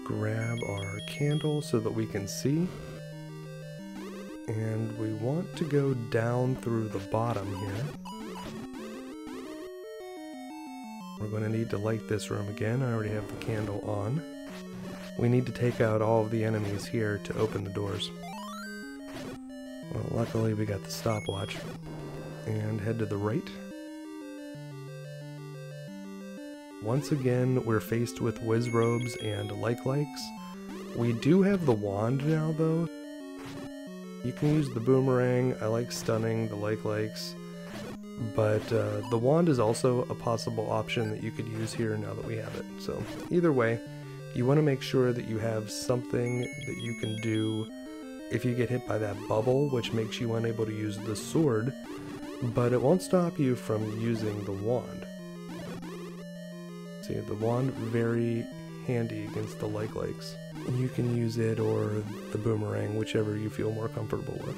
grab our candle so that we can see, and we want to go down through the bottom here. We're going to need to light this room again. I already have the candle on. We need to take out all of the enemies here to open the doors. Well, luckily we got the stopwatch. And head to the right. Once again, we're faced with whiz robes and like-likes. We do have the wand now, though. You can use the boomerang. I like stunning the like-likes. But the wand is also a possible option that you could use here now that we have it. So either way, you want to make sure that you have something that you can do if you get hit by that bubble, which makes you unable to use the sword, but it won't stop you from using the wand. See, the wand, very handy against the like-likes. You can use it or the boomerang, whichever you feel more comfortable with.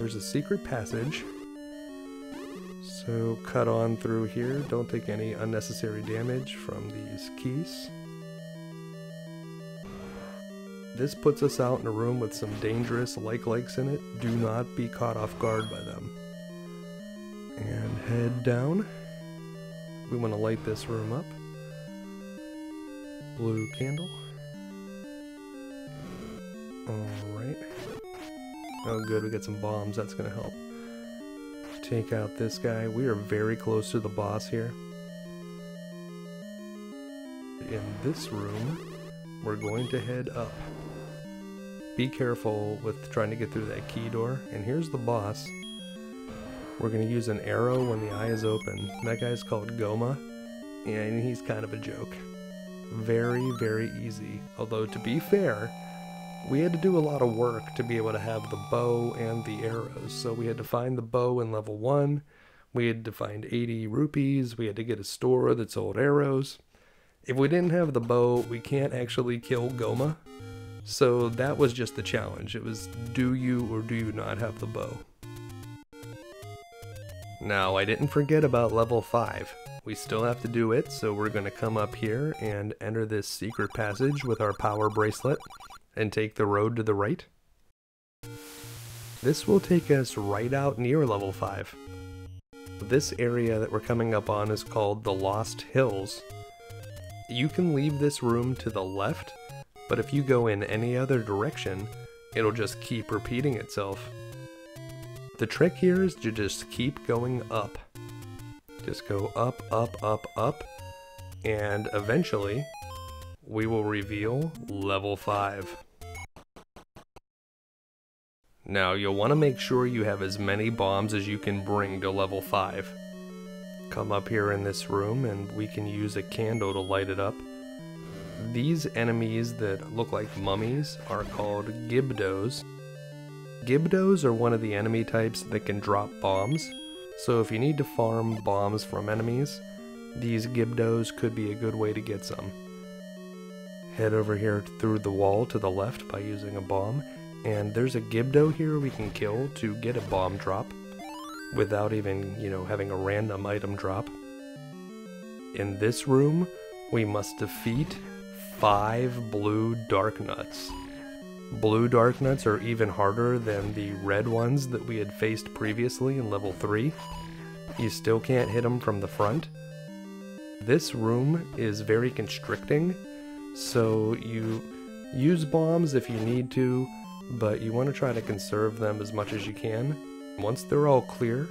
There's a secret passage, so cut on through here. Don't take any unnecessary damage from these keys. This puts us out in a room with some dangerous like-likes in it. Do not be caught off guard by them. And head down. We want to light this room up. Blue candle. Alright. Oh good, we got some bombs, that's going to help. Take out this guy. We are very close to the boss here. In this room, we're going to head up. be careful with trying to get through that key door. And here's the boss. We're going to use an arrow when the eye is open. That guy's called Goma, and he's kind of a joke. Very, very easy. Although, to be fair, we had to do a lot of work to be able to have the bow and the arrows. So we had to find the bow in level 1. We had to find 80 rupees. We had to get a store that sold arrows. If we didn't have the bow, we can't actually kill Goma. So that was just the challenge. It was, do you or do you not have the bow? Now, I didn't forget about level 5. We still have to do it, so we're going to come up here and enter this secret passage with our power bracelet and take the road to the right. This will take us right out near level 5. This area that we're coming up on is called the Lost Hills. You can leave this room to the left, but if you go in any other direction, it'll just keep repeating itself. The trick here is to just keep going up. Just go up, up, up, up, and eventually we will reveal level 5. Now you'll want to make sure you have as many bombs as you can bring to level 5. Come up here in this room and we can use a candle to light it up. These enemies that look like mummies are called Gibdos. Gibdos are one of the enemy types that can drop bombs, so if you need to farm bombs from enemies, these Gibdos could be a good way to get some. Head over here through the wall to the left by using a bomb, and there's a Gibdo here we can kill to get a bomb drop without even, having a random item drop. In this room, we must defeat 5 blue dark nuts. Blue dark nuts are even harder than the red ones that we had faced previously in level 3. You still can't hit them from the front. This room is very constricting, so you use bombs if you need to, but you want to try to conserve them as much as you can. Once they're all clear,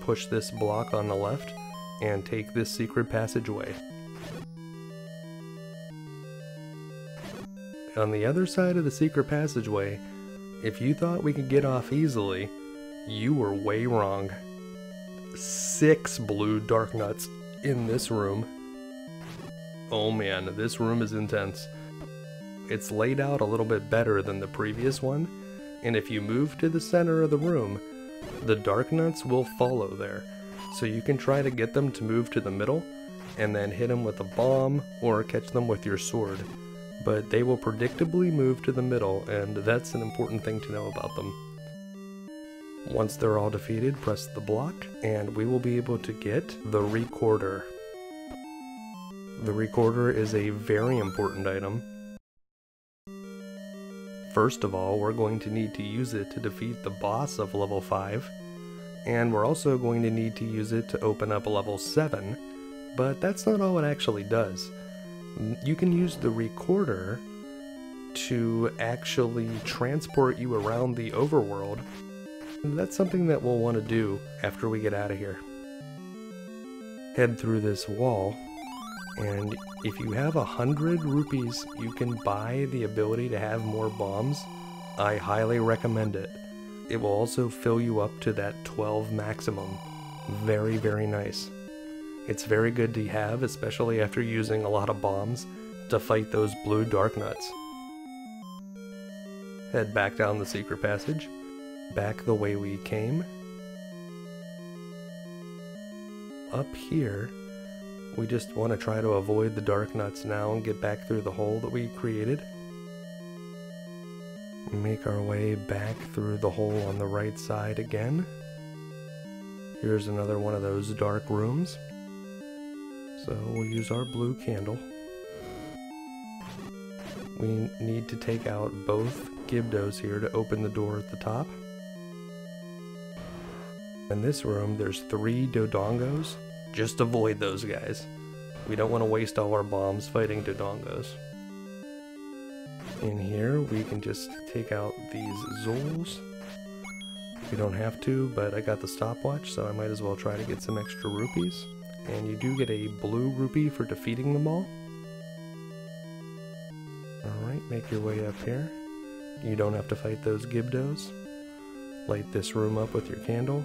push this block on the left and take this secret passageway. On the other side of the secret passageway, if you thought we could get off easily, you were way wrong. 6 blue dark nuts in this room. Oh man, this room is intense. It's laid out a little bit better than the previous one, and if you move to the center of the room, the dark nuts will follow there, so you can try to get them to move to the middle and then hit them with a bomb or catch them with your sword, but they will predictably move to the middle, and that's an important thing to know about them. Once they're all defeated, press the block and we will be able to get the recorder. The recorder is a very important item. First of all, we're going to need to use it to defeat the boss of level 5, and we're also going to need to use it to open up level 7, but that's not all it actually does. You can use the recorder to actually transport you around the overworld, and that's something that we'll want to do after we get out of here. Head through this wall, and if you have 100 rupees, you can buy the ability to have more bombs. I highly recommend it. It will also fill you up to that 12 maximum. Very, very nice. It's very good to have, especially after using a lot of bombs to fight those blue dark nuts. Head back down the secret passage, back the way we came. Up here, we just want to try to avoid the dark nuts now and get back through the hole that we created. Make our way back through the hole on the right side again. Here's another one of those dark rooms. So we'll use our blue candle. We need to take out both Gibdos here to open the door at the top. In this room, there's 3 Dodongos. Just avoid those guys. We don't want to waste all our bombs fighting Dodongos. In here, we can just take out these Zuls. We don't have to, but I got the stopwatch, so I might as well try to get some extra rupees. And you do get a blue rupee for defeating them all. Alright, make your way up here. You don't have to fight those Gibdos. Light this room up with your candle.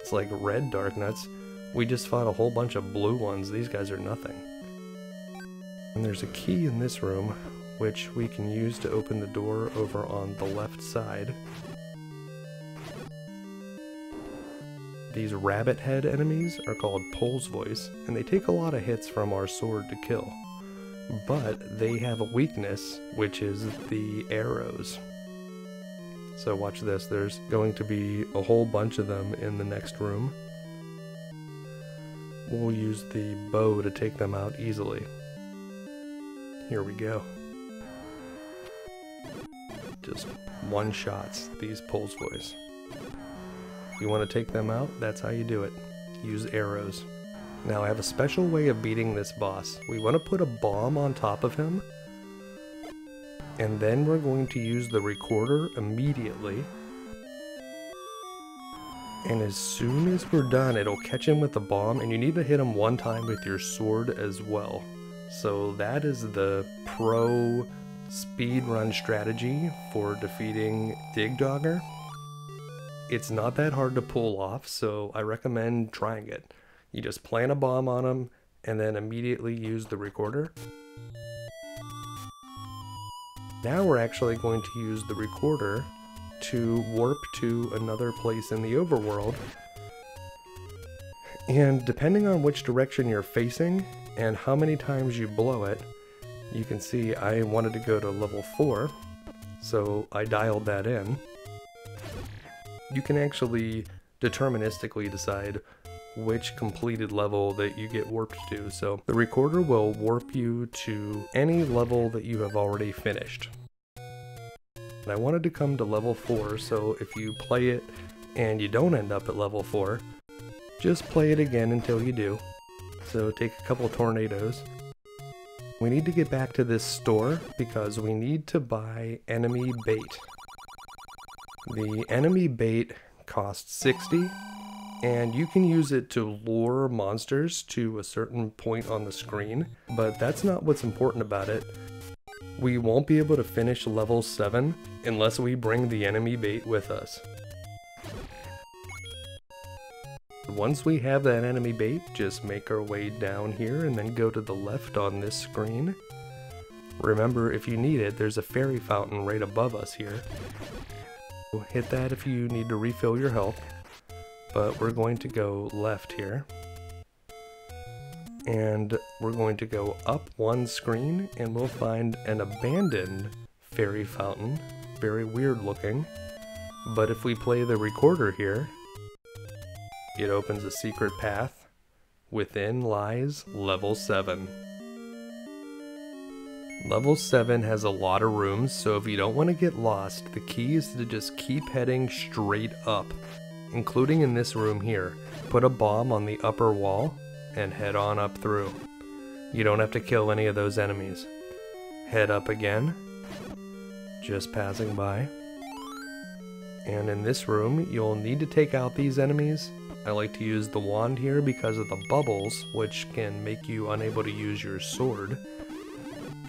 It's like red Dark Nuts. We just fought a whole bunch of blue ones. These guys are nothing. And there's a key in this room, which we can use to open the door over on the left side. These rabbit head enemies are called Pole's Voice, and they take a lot of hits from our sword to kill. But they have a weakness, which is the arrows. So watch this, there's going to be a whole bunch of them in the next room. We'll use the bow to take them out easily. Here we go. Just one-shots these Pole's Voice. You want to take them out? That's how you do it. Use arrows. Now I have a special way of beating this boss. We want to put a bomb on top of him, and then we're going to use the recorder immediately. And as soon as we're done, it'll catch him with the bomb, and you need to hit him one time with your sword as well. So that is the pro speedrun strategy for defeating Dig Dogger. It's not that hard to pull off, so I recommend trying it. You just plant a bomb on him, and then immediately use the recorder. Now we're actually going to use the recorder to warp to another place in the overworld. And depending on which direction you're facing, and how many times you blow it, you can see I wanted to go to level 4, so I dialed that in. You can actually deterministically decide which completed level that you get warped to, so the recorder will warp you to any level that you have already finished. And I wanted to come to level 4, so if you play it and you don't end up at level 4, just play it again until you do. So take a couple tornadoes. We need to get back to this store because we need to buy enemy bait. The enemy bait costs 60, and you can use it to lure monsters to a certain point on the screen, but that's not what's important about it. We won't be able to finish level 7 unless we bring the enemy bait with us. Once we have that enemy bait, just make our way down here and then go to the left on this screen. Remember, if you need it, there's a fairy fountain right above us here. Hit that if you need to refill your health, but we're going to go left here. And we're going to go up one screen and we'll find an abandoned fairy fountain. Very weird looking. But if we play the recorder here, it opens a secret path. Within lies level 7. Level 7 has a lot of rooms, so if you don't want to get lost, the key is to just keep heading straight up, including in this room here. Put a bomb on the upper wall and head on up through. You don't have to kill any of those enemies. Head up again, just passing by. And in this room, you'll need to take out these enemies. I like to use the wand here because of the bubbles, which can make you unable to use your sword.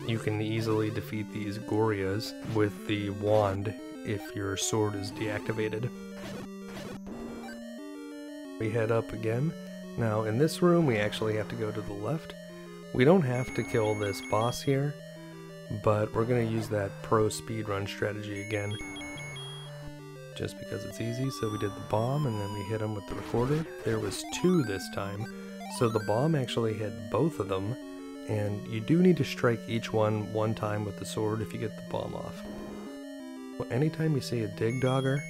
You can easily defeat these Gorias with the wand if your sword is deactivated. We head up again. Now in this room we actually have to go to the left. We don't have to kill this boss here, but we're going to use that pro speedrun strategy again. Just because it's easy, so we did the bomb and then we hit him with the recorder. There was 2 this time, so the bomb actually hit both of them, and you do need to strike each one time with the sword if you get the bomb off. Well, anytime you see a Dig Dogger,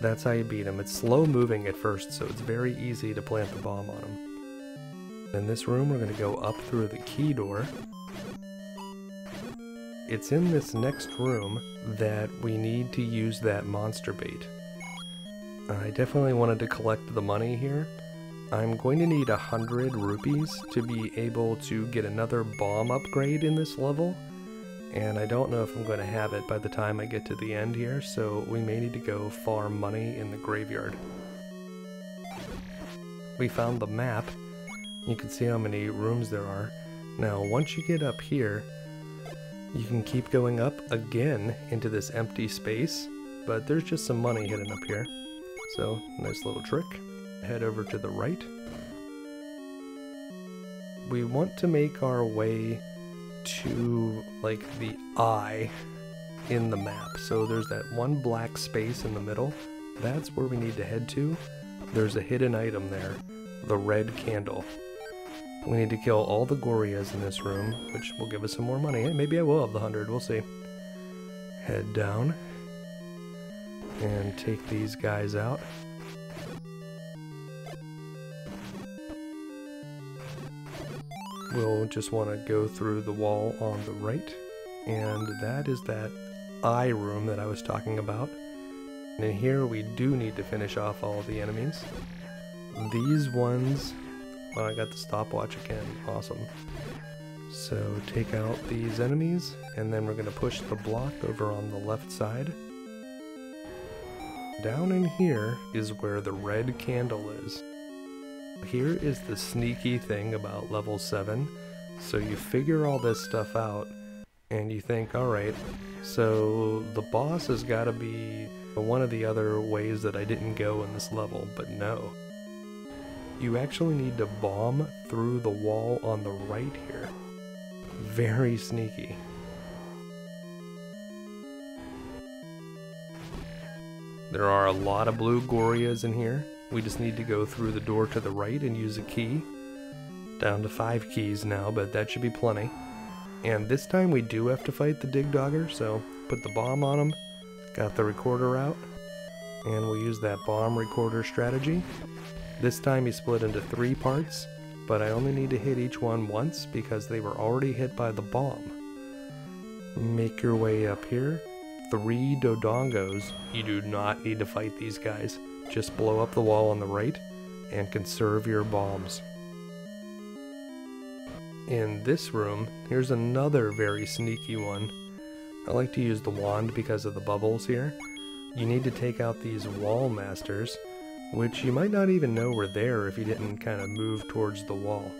that's how you beat him. It's slow moving at first, so it's very easy to plant the bomb on him. In this room we're going to go up through the key door. It's in this next room that we need to use that monster bait. I definitely wanted to collect the money here. I'm going to need 100 rupees to be able to get another bomb upgrade in this level, and I don't know if I'm going to have it by the time I get to the end here, so we may need to go farm money in the graveyard. We found the map. You can see how many rooms there are. Now once you get up here, You can keep going up again into this empty space, but there's just some money hidden up here. So, nice little trick. Head over to the right. We want to make our way to, like, the eye in the map. So there's that one black space in the middle. That's where we need to head to. There's a hidden item there, the red candle. We need to kill all the Gorias in this room, which will give us some more money. Maybe I will have the 100, we'll see. Head down and take these guys out. We'll just want to go through the wall on the right, and that is that eye room that I was talking about. And in here we do need to finish off all the enemies. These ones... Oh, I got the stopwatch again. Awesome. So take out these enemies, and then we're going to push the block over on the left side. Down in here is where the red candle is. Here is the sneaky thing about level 7. So you figure all this stuff out, and you think, alright, so the boss has got to be one of the other ways that I didn't go in this level, but no. You actually need to bomb through the wall on the right here. Very sneaky. There are a lot of blue Gorias in here. We just need to go through the door to the right and use a key. Down to 5 keys now, but that should be plenty. And this time we do have to fight the Dig Dogger, so put the bomb on him. Got the recorder out. And we'll use that bomb recorder strategy. This time he split into 3 parts, but I only need to hit each one once because they were already hit by the bomb. Make your way up here. 3 Dodongos. You do not need to fight these guys. Just blow up the wall on the right and conserve your bombs. In this room, here's another very sneaky one. I like to use the wand because of the bubbles here. You need to take out these wall masters, which you might not even know were there if you didn't kind of move towards the wall.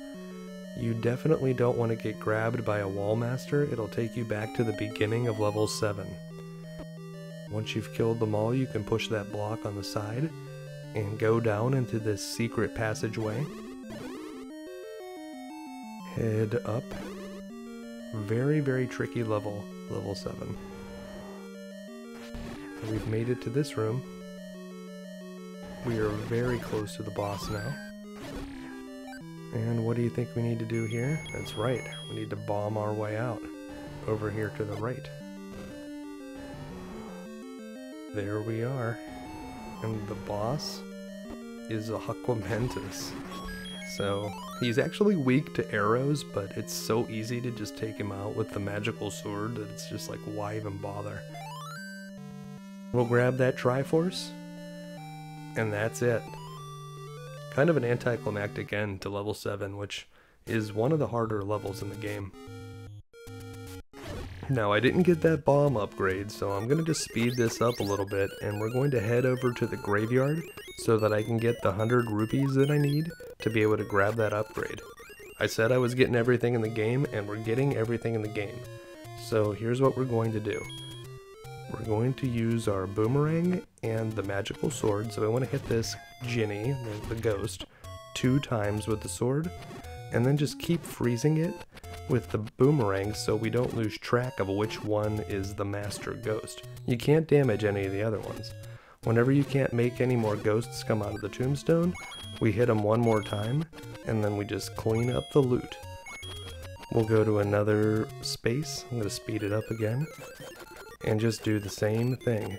You definitely don't want to get grabbed by a wall master, it'll take you back to the beginning of level 7. Once you've killed them all, you can push that block on the side and go down into this secret passageway. Head up. Very, very tricky level, level 7. So we've made it to this room. We are very close to the boss now. And what do you think we need to do here? That's right, we need to bomb our way out. Over here to the right. There we are. And the boss is Aquamentus. So, he's actually weak to arrows, but it's so easy to just take him out with the magical sword that it's just like, why even bother? We'll grab that Triforce. And that's it. Kind of an anticlimactic end to level 7, which is one of the harder levels in the game. Now, I didn't get that bomb upgrade, so I'm going to just speed this up a little bit, and we're going to head over to the graveyard so that I can get the 100 rupees that I need to be able to grab that upgrade. I said I was getting everything in the game, and we're getting everything in the game. So here's what we're going to do. We're going to use our boomerang and the magical sword, so I want to hit this Jinny, the ghost, 2 times with the sword, and then just keep freezing it with the boomerang so we don't lose track of which one is the master ghost. You can't damage any of the other ones. Whenever you can't make any more ghosts come out of the tombstone, we hit them one more time, and then we just clean up the loot. We'll go to another space, I'm going to speed it up again, and just do the same thing.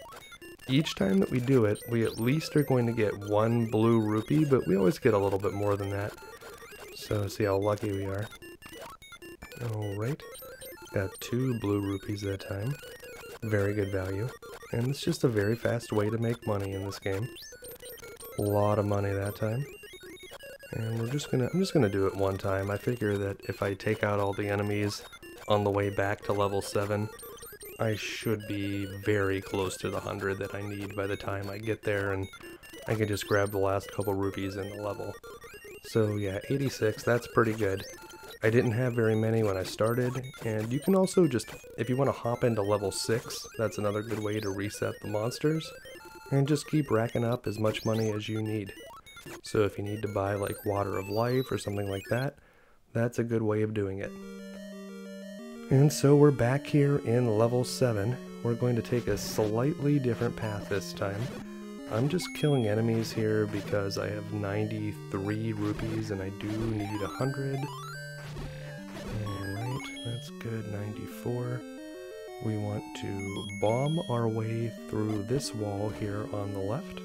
Each time that we do it, we at least are going to get 1 blue rupee, but we always get a little bit more than that. So see how lucky we are. Alright, got 2 blue rupees that time. Very good value. And it's just a very fast way to make money in this game. A lot of money that time. And we're just gonna, I'm just gonna do it one time. I figure that if I take out all the enemies on the way back to level 7, I should be very close to the 100 that I need by the time I get there, and I can just grab the last couple rupees in the level. So yeah, 86, that's pretty good. I didn't have very many when I started, and you can also just, if you want to hop into level 6, that's another good way to reset the monsters, and just keep racking up as much money as you need. So if you need to buy like Water of Life or something like that, that's a good way of doing it. And so we're back here in level 7. We're going to take a slightly different path this time. I'm just killing enemies here because I have 93 rupees and I do need 100. Alright, that's good, 94. We want to bomb our way through this wall here on the left.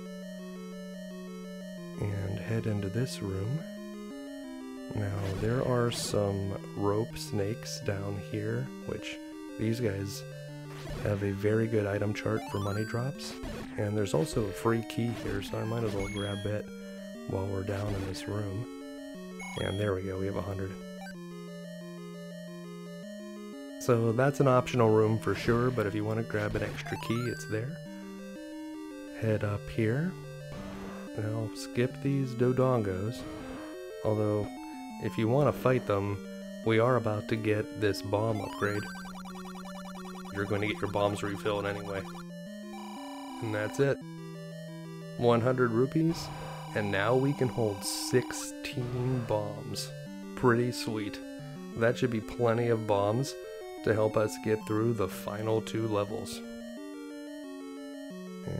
And head into this room. Now, there are some rope snakes down here, which these guys have a very good item chart for money drops. And there's also a free key here, so I might as well grab it while we're down in this room. And there we go, we have 100. So that's an optional room for sure, but if you want to grab an extra key, it's there. Head up here. Now skip these Dodongos, although if you want to fight them, we are about to get this bomb upgrade. You're going to get your bombs refilled anyway. And that's it. 100 rupees, and now we can hold 16 bombs. Pretty sweet. That should be plenty of bombs to help us get through the final 2 levels.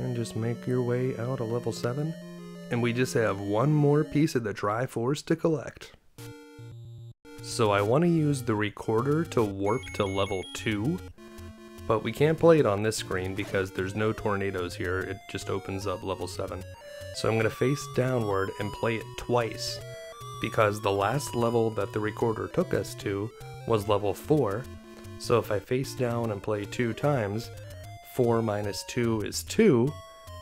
And just make your way out of level 7. And we just have one more piece of the Triforce to collect. So I want to use the recorder to warp to level 2. But we can't play it on this screen because there's no tornadoes here, it just opens up level 7. So I'm going to face downward and play it twice, because the last level that the recorder took us to was level 4, so if I face down and play 2 times, 4 minus 2 is 2,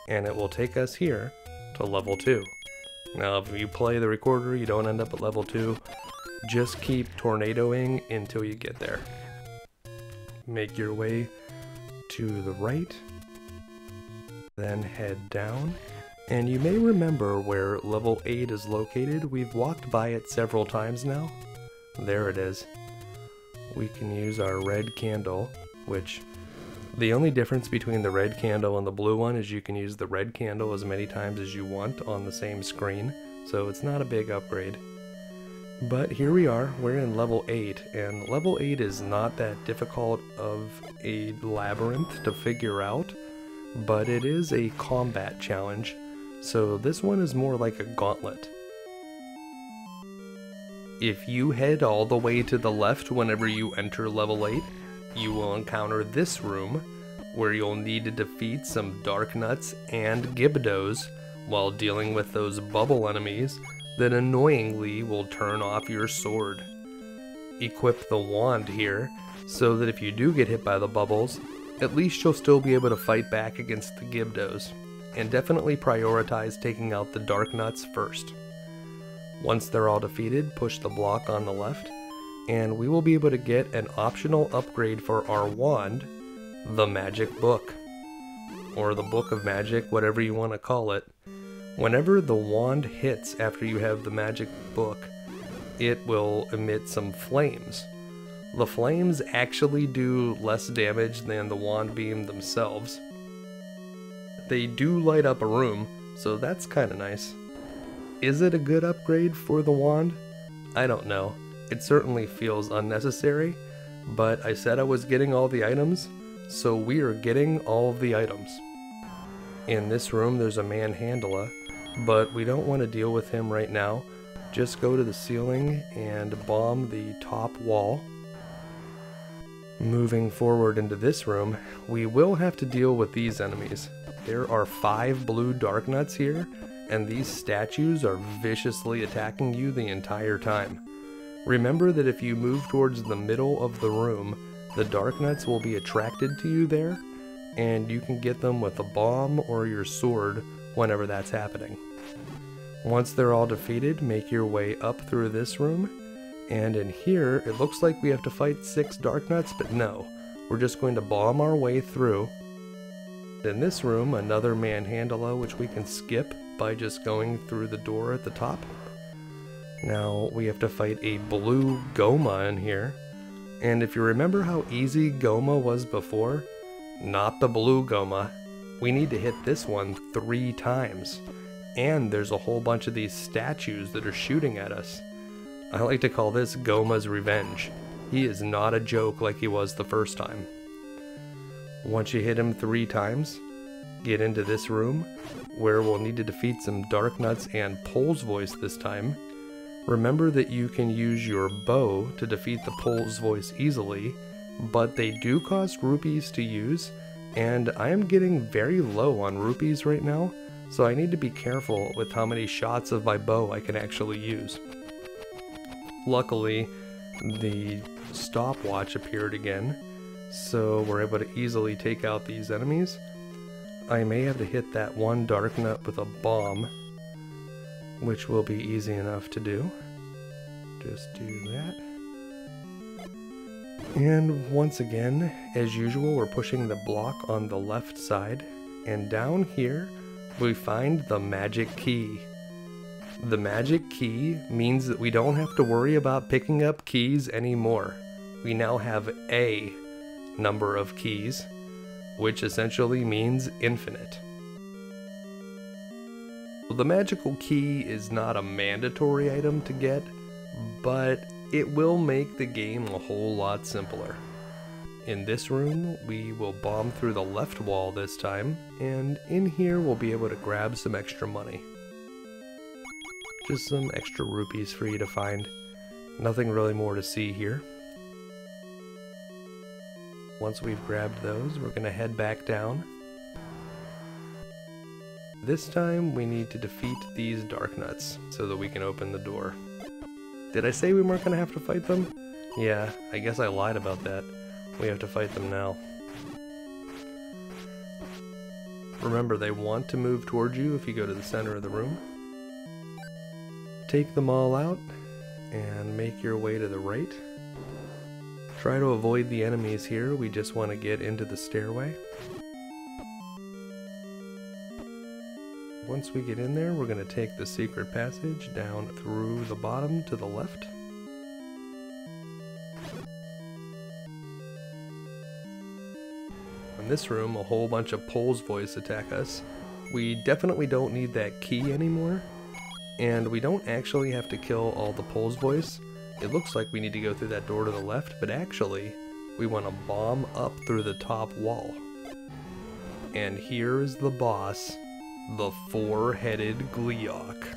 and it will take us here to level 2. Now if you play the recorder, you don't end up at level 2, just keep tornadoing until you get there. Make your way to the right, then head down, and you may remember where level 8 is located. We've walked by it several times now. There it is. We can use our red candle, which the only difference between the red candle and the blue one is you can use the red candle as many times as you want on the same screen, so it's not a big upgrade. But here we are, we're in level 8, and level 8 is not that difficult of a labyrinth to figure out, but it is a combat challenge, so this one is more like a gauntlet. If you head all the way to the left whenever you enter level 8, you will encounter this room, where you'll need to defeat some Darknuts and Gibdos while dealing with those bubble enemies that annoyingly will turn off your sword. Equip the wand here, so that if you do get hit by the bubbles, at least you'll still be able to fight back against the Gibdos, and definitely prioritize taking out the Darknuts first. Once they're all defeated, push the block on the left, and we will be able to get an optional upgrade for our wand, the Magic Book, or the Book of Magic, whatever you want to call it. Whenever the wand hits after you have the magic book, it will emit some flames. The flames actually do less damage than the wand beam themselves. They do light up a room, so that's kinda nice. Is it a good upgrade for the wand? I don't know. It certainly feels unnecessary, but I said I was getting all the items, so we are getting all the items. In this room there's a manhandler, but we don't want to deal with him right now. Just go to the ceiling and bomb the top wall. Moving forward into this room, we will have to deal with these enemies. There are 5 blue Darknuts here, and these statues are viciously attacking you the entire time. Remember that if you move towards the middle of the room, the Darknuts will be attracted to you there, and you can get them with a bomb or your sword whenever that's happening. Once they're all defeated, make your way up through this room, and in here it looks like we have to fight 6 Darknuts, but no, we're just going to bomb our way through. In this room, another manhandler, which we can skip by just going through the door at the top. Now we have to fight a blue Goma in here. And if you remember how easy Goma was before, not the blue Goma. We need to hit this one 3 times. And there's a whole bunch of these statues that are shooting at us. I like to call this Goma's revenge. He is not a joke like he was the first time. Once you hit him 3 times, get into this room, where we'll need to defeat some Dark Nuts and Pole's Voice this time. Remember that you can use your bow to defeat the Pole's Voice easily, but they do cost rupees to use, and I am getting very low on rupees right now, so I need to be careful with how many shots of my bow I can actually use. Luckily, the stopwatch appeared again, so we're able to easily take out these enemies. I may have to hit that one Dark Nut with a bomb, which will be easy enough to do. Just do that. And once again, as usual, we're pushing the block on the left side, and down here we find the magic key. The magic key means that we don't have to worry about picking up keys anymore. We now have a number of keys, which essentially means infinite. The magical key is not a mandatory item to get, but it will make the game a whole lot simpler. In this room, we will bomb through the left wall this time, and in here we'll be able to grab some extra money. Just some extra rupees for you to find. Nothing really more to see here. Once we've grabbed those, we're going to head back down. This time we need to defeat these Dark Nuts so that we can open the door. Did I say we weren't going to have to fight them? Yeah, I guess I lied about that. We have to fight them now. Remember, they want to move towards you if you go to the center of the room. Take them all out and make your way to the right. Try to avoid the enemies here, we just want to get into the stairway. Once we get in there, we're going to take the secret passage down through the bottom to the left. In this room, a whole bunch of Pole's Voice attack us. We definitely don't need that key anymore, and we don't actually have to kill all the Pole's Voice. It looks like we need to go through that door to the left, but actually, we want to bomb up through the top wall. And here is the boss, the four-headed Gliok.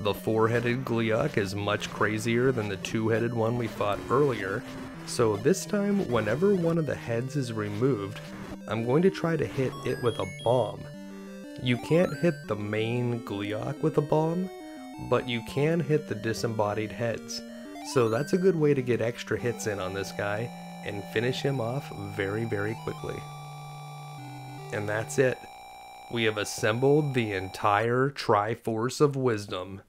The four-headed Gliok is much crazier than the two-headed one we fought earlier, so this time, whenever one of the heads is removed, I'm going to try to hit it with a bomb. You can't hit the main Gliok with a bomb, but you can hit the disembodied heads, so that's a good way to get extra hits in on this guy and finish him off very, very quickly. And that's it. We have assembled the entire Triforce of Wisdom.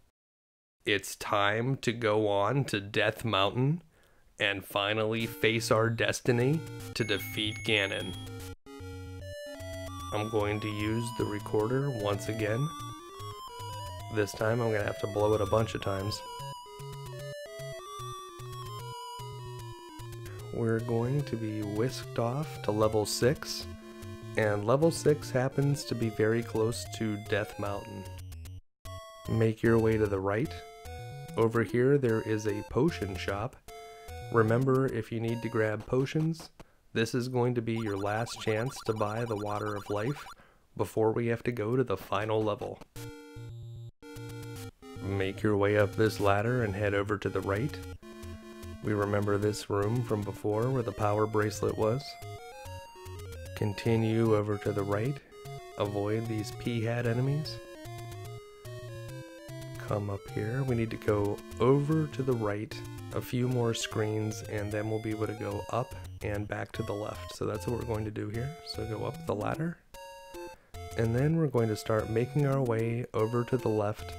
It's time to go on to Death Mountain and finally face our destiny to defeat Ganon. I'm going to use the recorder once again. This time I'm going to have to blow it a bunch of times. We're going to be whisked off to level 6, and level 6 happens to be very close to Death Mountain. Make your way to the right. Over here there is a potion shop. Remember, if you need to grab potions, this is going to be your last chance to buy the Water of Life before we have to go to the final level. Make your way up this ladder and head over to the right. We remember this room from before where the power bracelet was. Continue over to the right. Avoid these pea-hat enemies. Come up here. We need to go over to the right a few more screens, and then we'll be able to go up and back to the left. So that's what we're going to do here. So go up the ladder. And then we're going to start making our way over to the left.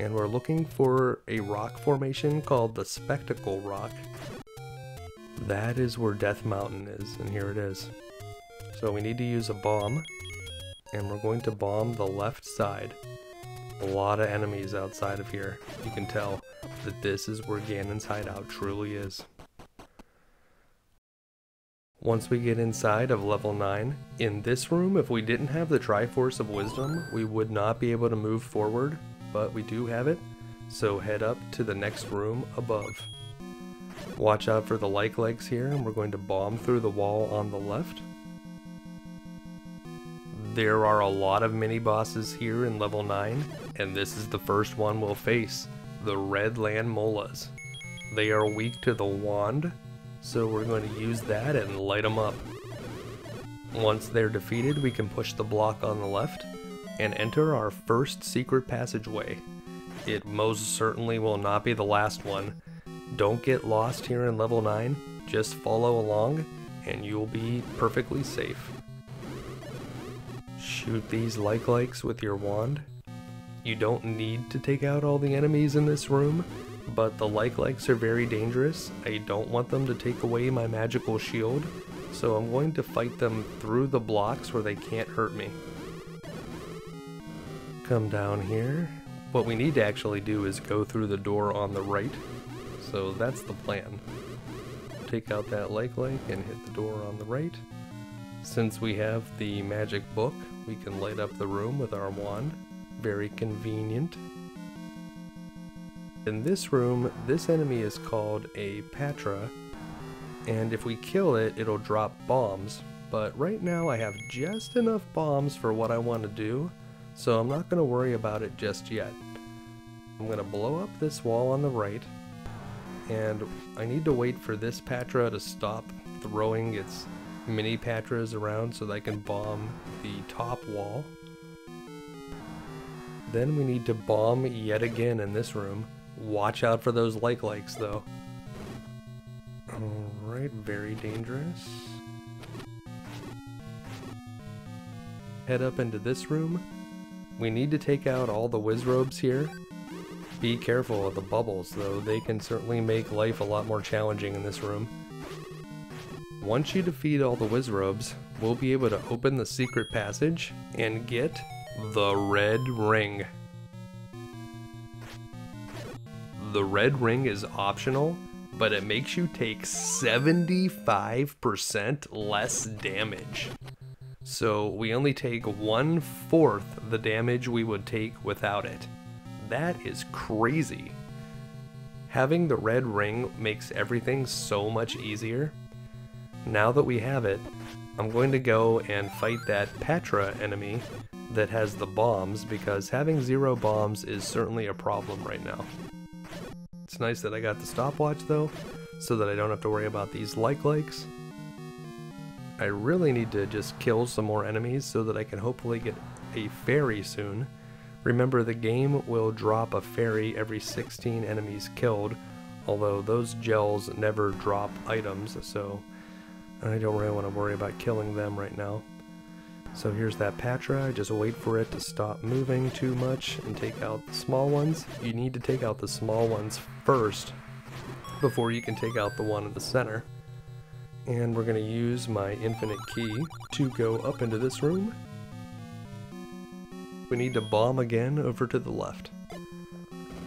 And we're looking for a rock formation called the Spectacle Rock. That is where Death Mountain is, and here it is. So we need to use a bomb, and we're going to bomb the left side. a lot of enemies outside of here. You can tell that this is where Ganon's hideout truly is. Once we get inside of level 9, in this room, if we didn't have the Triforce of Wisdom, we would not be able to move forward, but we do have it, so head up to the next room above. Watch out for the like legs here, and we're going to bomb through the wall on the left. There are a lot of mini bosses here in level 9, and this is the first one we'll face, the Red Land Molas. They are weak to the wand, so we're going to use that and light them up. Once they're defeated, we can push the block on the left and enter our first secret passageway. It most certainly will not be the last one. Don't get lost here in level 9, just follow along and you'll be perfectly safe. Shoot these like-likes with your wand. You don't need to take out all the enemies in this room, but the like-likes are very dangerous. I don't want them to take away my magical shield, so I'm going to fight them through the blocks where they can't hurt me. Come down here. What we need to actually do is go through the door on the right, so that's the plan. Take out that like-like and hit the door on the right. Since we have the magic book, we can light up the room with our wand. Very convenient. In this room, this enemy is called a Patra, and if we kill it, it'll drop bombs, but right now I have just enough bombs for what I want to do, so I'm not going to worry about it just yet. I'm going to blow up this wall on the right, and I need to wait for this Patra to stop throwing its mini Patras around so that I can bomb the top wall. Then we need to bomb yet again in this room. Watch out for those like-likes, though. Alright, very dangerous. Head up into this room. We need to take out all the wizrobes here. Be careful of the bubbles, though. They can certainly make life a lot more challenging in this room. Once you defeat all the wizrobes, we'll be able to open the secret passage and get the Red Ring. The Red Ring is optional, but it makes you take 75% less damage. So we only take 1/4 the damage we would take without it. That is crazy. Having the Red Ring makes everything so much easier. Now that we have it, I'm going to go and fight that Patra enemy that has the bombs, because having 0 bombs is certainly a problem right now. It's nice that I got the stopwatch though, so that I don't have to worry about these like-likes. I really need to just kill some more enemies so that I can hopefully get a fairy soon. Remember, the game will drop a fairy every 16 enemies killed, although those gels never drop items, so I don't really want to worry about killing them right now. So here's that Patra, just wait for it to stop moving too much and take out the small ones. You need to take out the small ones first before you can take out the one in the center. And we're going to use my infinite key to go up into this room. We need to bomb again over to the left.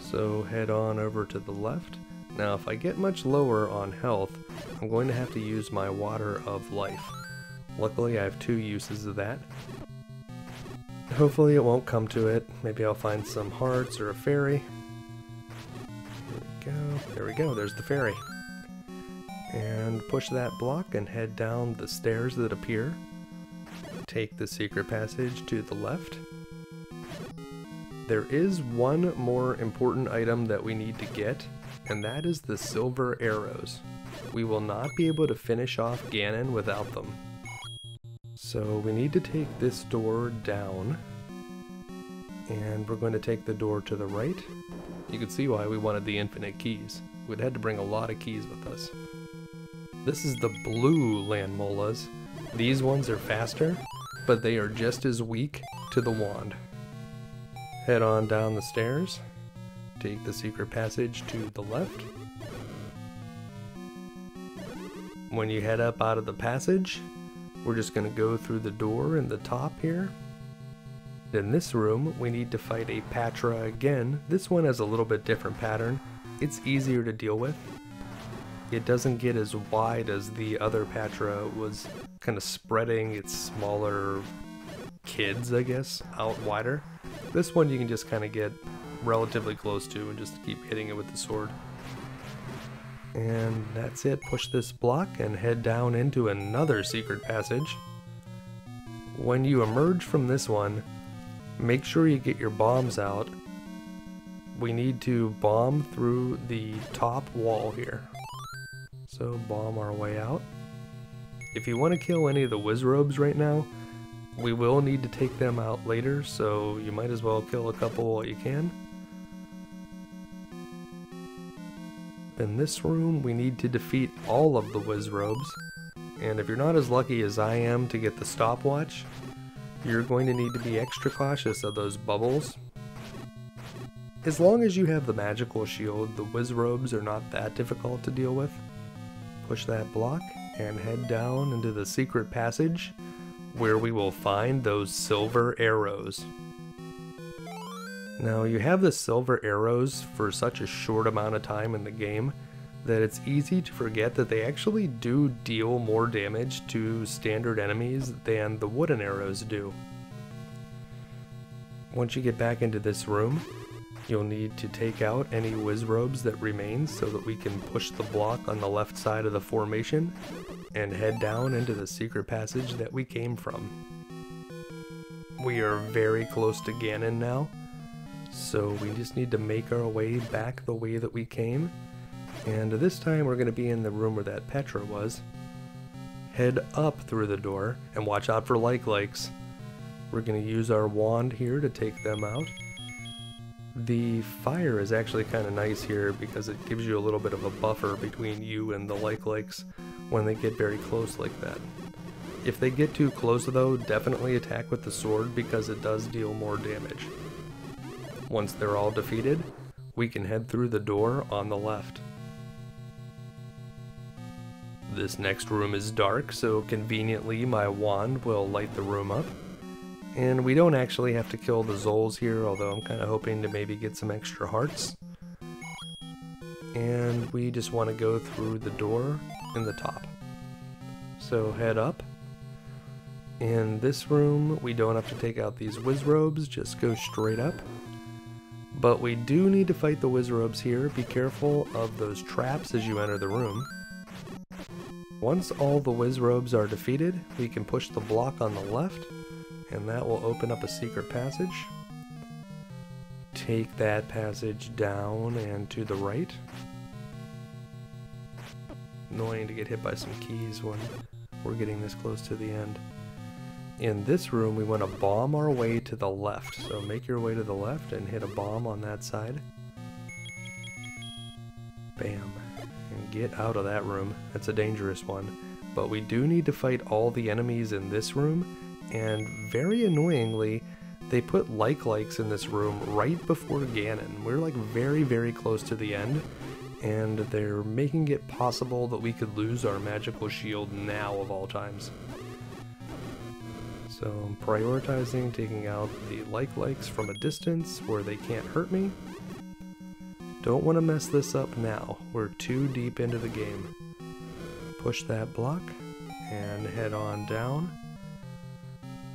So head on over to the left. Now if I get much lower on health, I'm going to have to use my water of life. Luckily, I have 2 uses of that. Hopefully it won't come to it. Maybe I'll find some hearts or a fairy. There we go. There we go. There's the fairy. And push that block and head down the stairs that appear. Take the secret passage to the left. There is one more important item that we need to get, and that is the silver arrows. We will not be able to finish off Ganon without them. So we need to take this door down, and we're going to take the door to the right. You can see why we wanted the infinite keys. We'd had to bring a lot of keys with us. This is the blue Land Molas. These ones are faster, but they are just as weak to the wand. Head on down the stairs, take the secret passage to the left. When you head up out of the passage, we're just going to go through the door in the top here. Then this room, we need to fight a Patra again. This one has a little bit different pattern. It's easier to deal with. It doesn't get as wide as the other Patra. It was kind of spreading its smaller kids, I guess, out wider. This one you can just kind of get relatively close to and just keep hitting it with the sword. And that's it. Push this block and head down into another secret passage. When you emerge from this one, make sure you get your bombs out. We need to bomb through the top wall here. So bomb our way out. If you want to kill any of the wizrobes right now, we will need to take them out later, so you might as well kill a couple while you can. In this room, we need to defeat all of the wizrobes. And if you're not as lucky as I am to get the stopwatch, you're going to need to be extra cautious of those bubbles. As long as you have the magical shield, the wizrobes are not that difficult to deal with. Push that block and head down into the secret passage, where we will find those silver arrows. Now, you have the silver arrows for such a short amount of time in the game that it's easy to forget that they actually do deal more damage to standard enemies than the wooden arrows do. Once you get back into this room, you'll need to take out any wizrobes that remain so that we can push the block on the left side of the formation and head down into the secret passage that we came from. We are very close to Ganon now, so we just need to make our way back the way that we came, and this time we're going to be in the room where that Petra was. Head up through the door, and watch out for like-likes. We're going to use our wand here to take them out. The fire is actually kind of nice here because it gives you a little bit of a buffer between you and the like-likes when they get very close like that. If they get too close though, definitely attack with the sword because it does deal more damage. Once they're all defeated, we can head through the door on the left. This next room is dark, so conveniently my wand will light the room up. And we don't actually have to kill the Zols here, although I'm kind of hoping to maybe get some extra hearts. And we just want to go through the door in the top. So head up. In this room, we don't have to take out these wizrobes, just go straight up. But we do need to fight the wizrobes here. Be careful of those traps as you enter the room. Once all the wizrobes are defeated, we can push the block on the left, and that will open up a secret passage. Take that passage down and to the right. Annoying to get hit by some keys when we're getting this close to the end. In this room, we want to bomb our way to the left, so make your way to the left and hit a bomb on that side. Bam. And get out of that room. That's a dangerous one. But we do need to fight all the enemies in this room, and very annoyingly, they put like-likes in this room right before Ganon. We're like very, very close to the end, and they're making it possible that we could lose our magical shield now of all times. So I'm prioritizing taking out the like-likes from a distance where they can't hurt me. Don't want to mess this up now. We're too deep into the game. Push that block and head on down.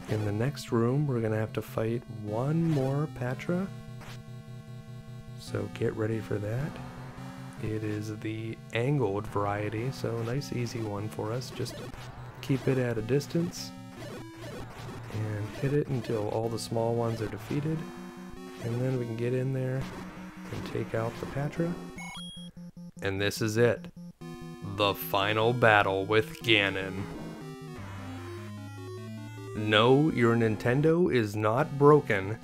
In the next room, we're going to have to fight one more Patra, so get ready for that. It is the angled variety, so a nice easy one for us. Just keep it at a distance and hit it until all the small ones are defeated, and then we can get in there and take out the Patra. And this is it, the final battle with Ganon. No, your Nintendo is not broken.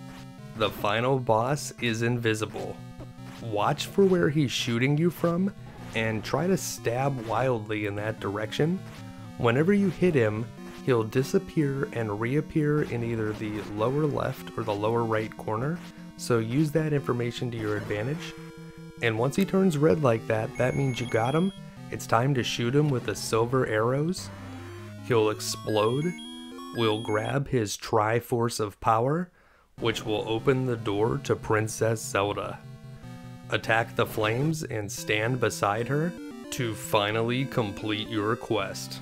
The final boss is invisible. Watch for where he's shooting you from and try to stab wildly in that direction. Whenever you hit him, he'll disappear and reappear in either the lower left or the lower right corner, so use that information to your advantage. And once he turns red like that, that means you got him. It's time to shoot him with the silver arrows. He'll explode. We'll grab his Triforce of Power, which will open the door to Princess Zelda. Attack the flames and stand beside her to finally complete your quest.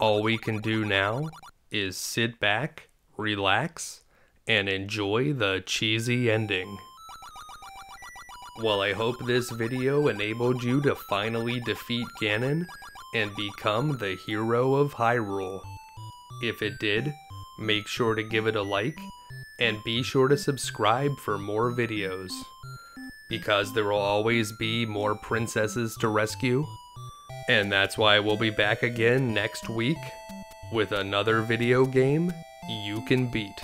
All we can do now is sit back, relax, and enjoy the cheesy ending. Well, I hope this video enabled you to finally defeat Ganon and become the hero of Hyrule. If it did, make sure to give it a like, and be sure to subscribe for more videos, because there will always be more princesses to rescue. And that's why we'll be back again next week with another video game you can beat.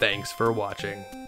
Thanks for watching.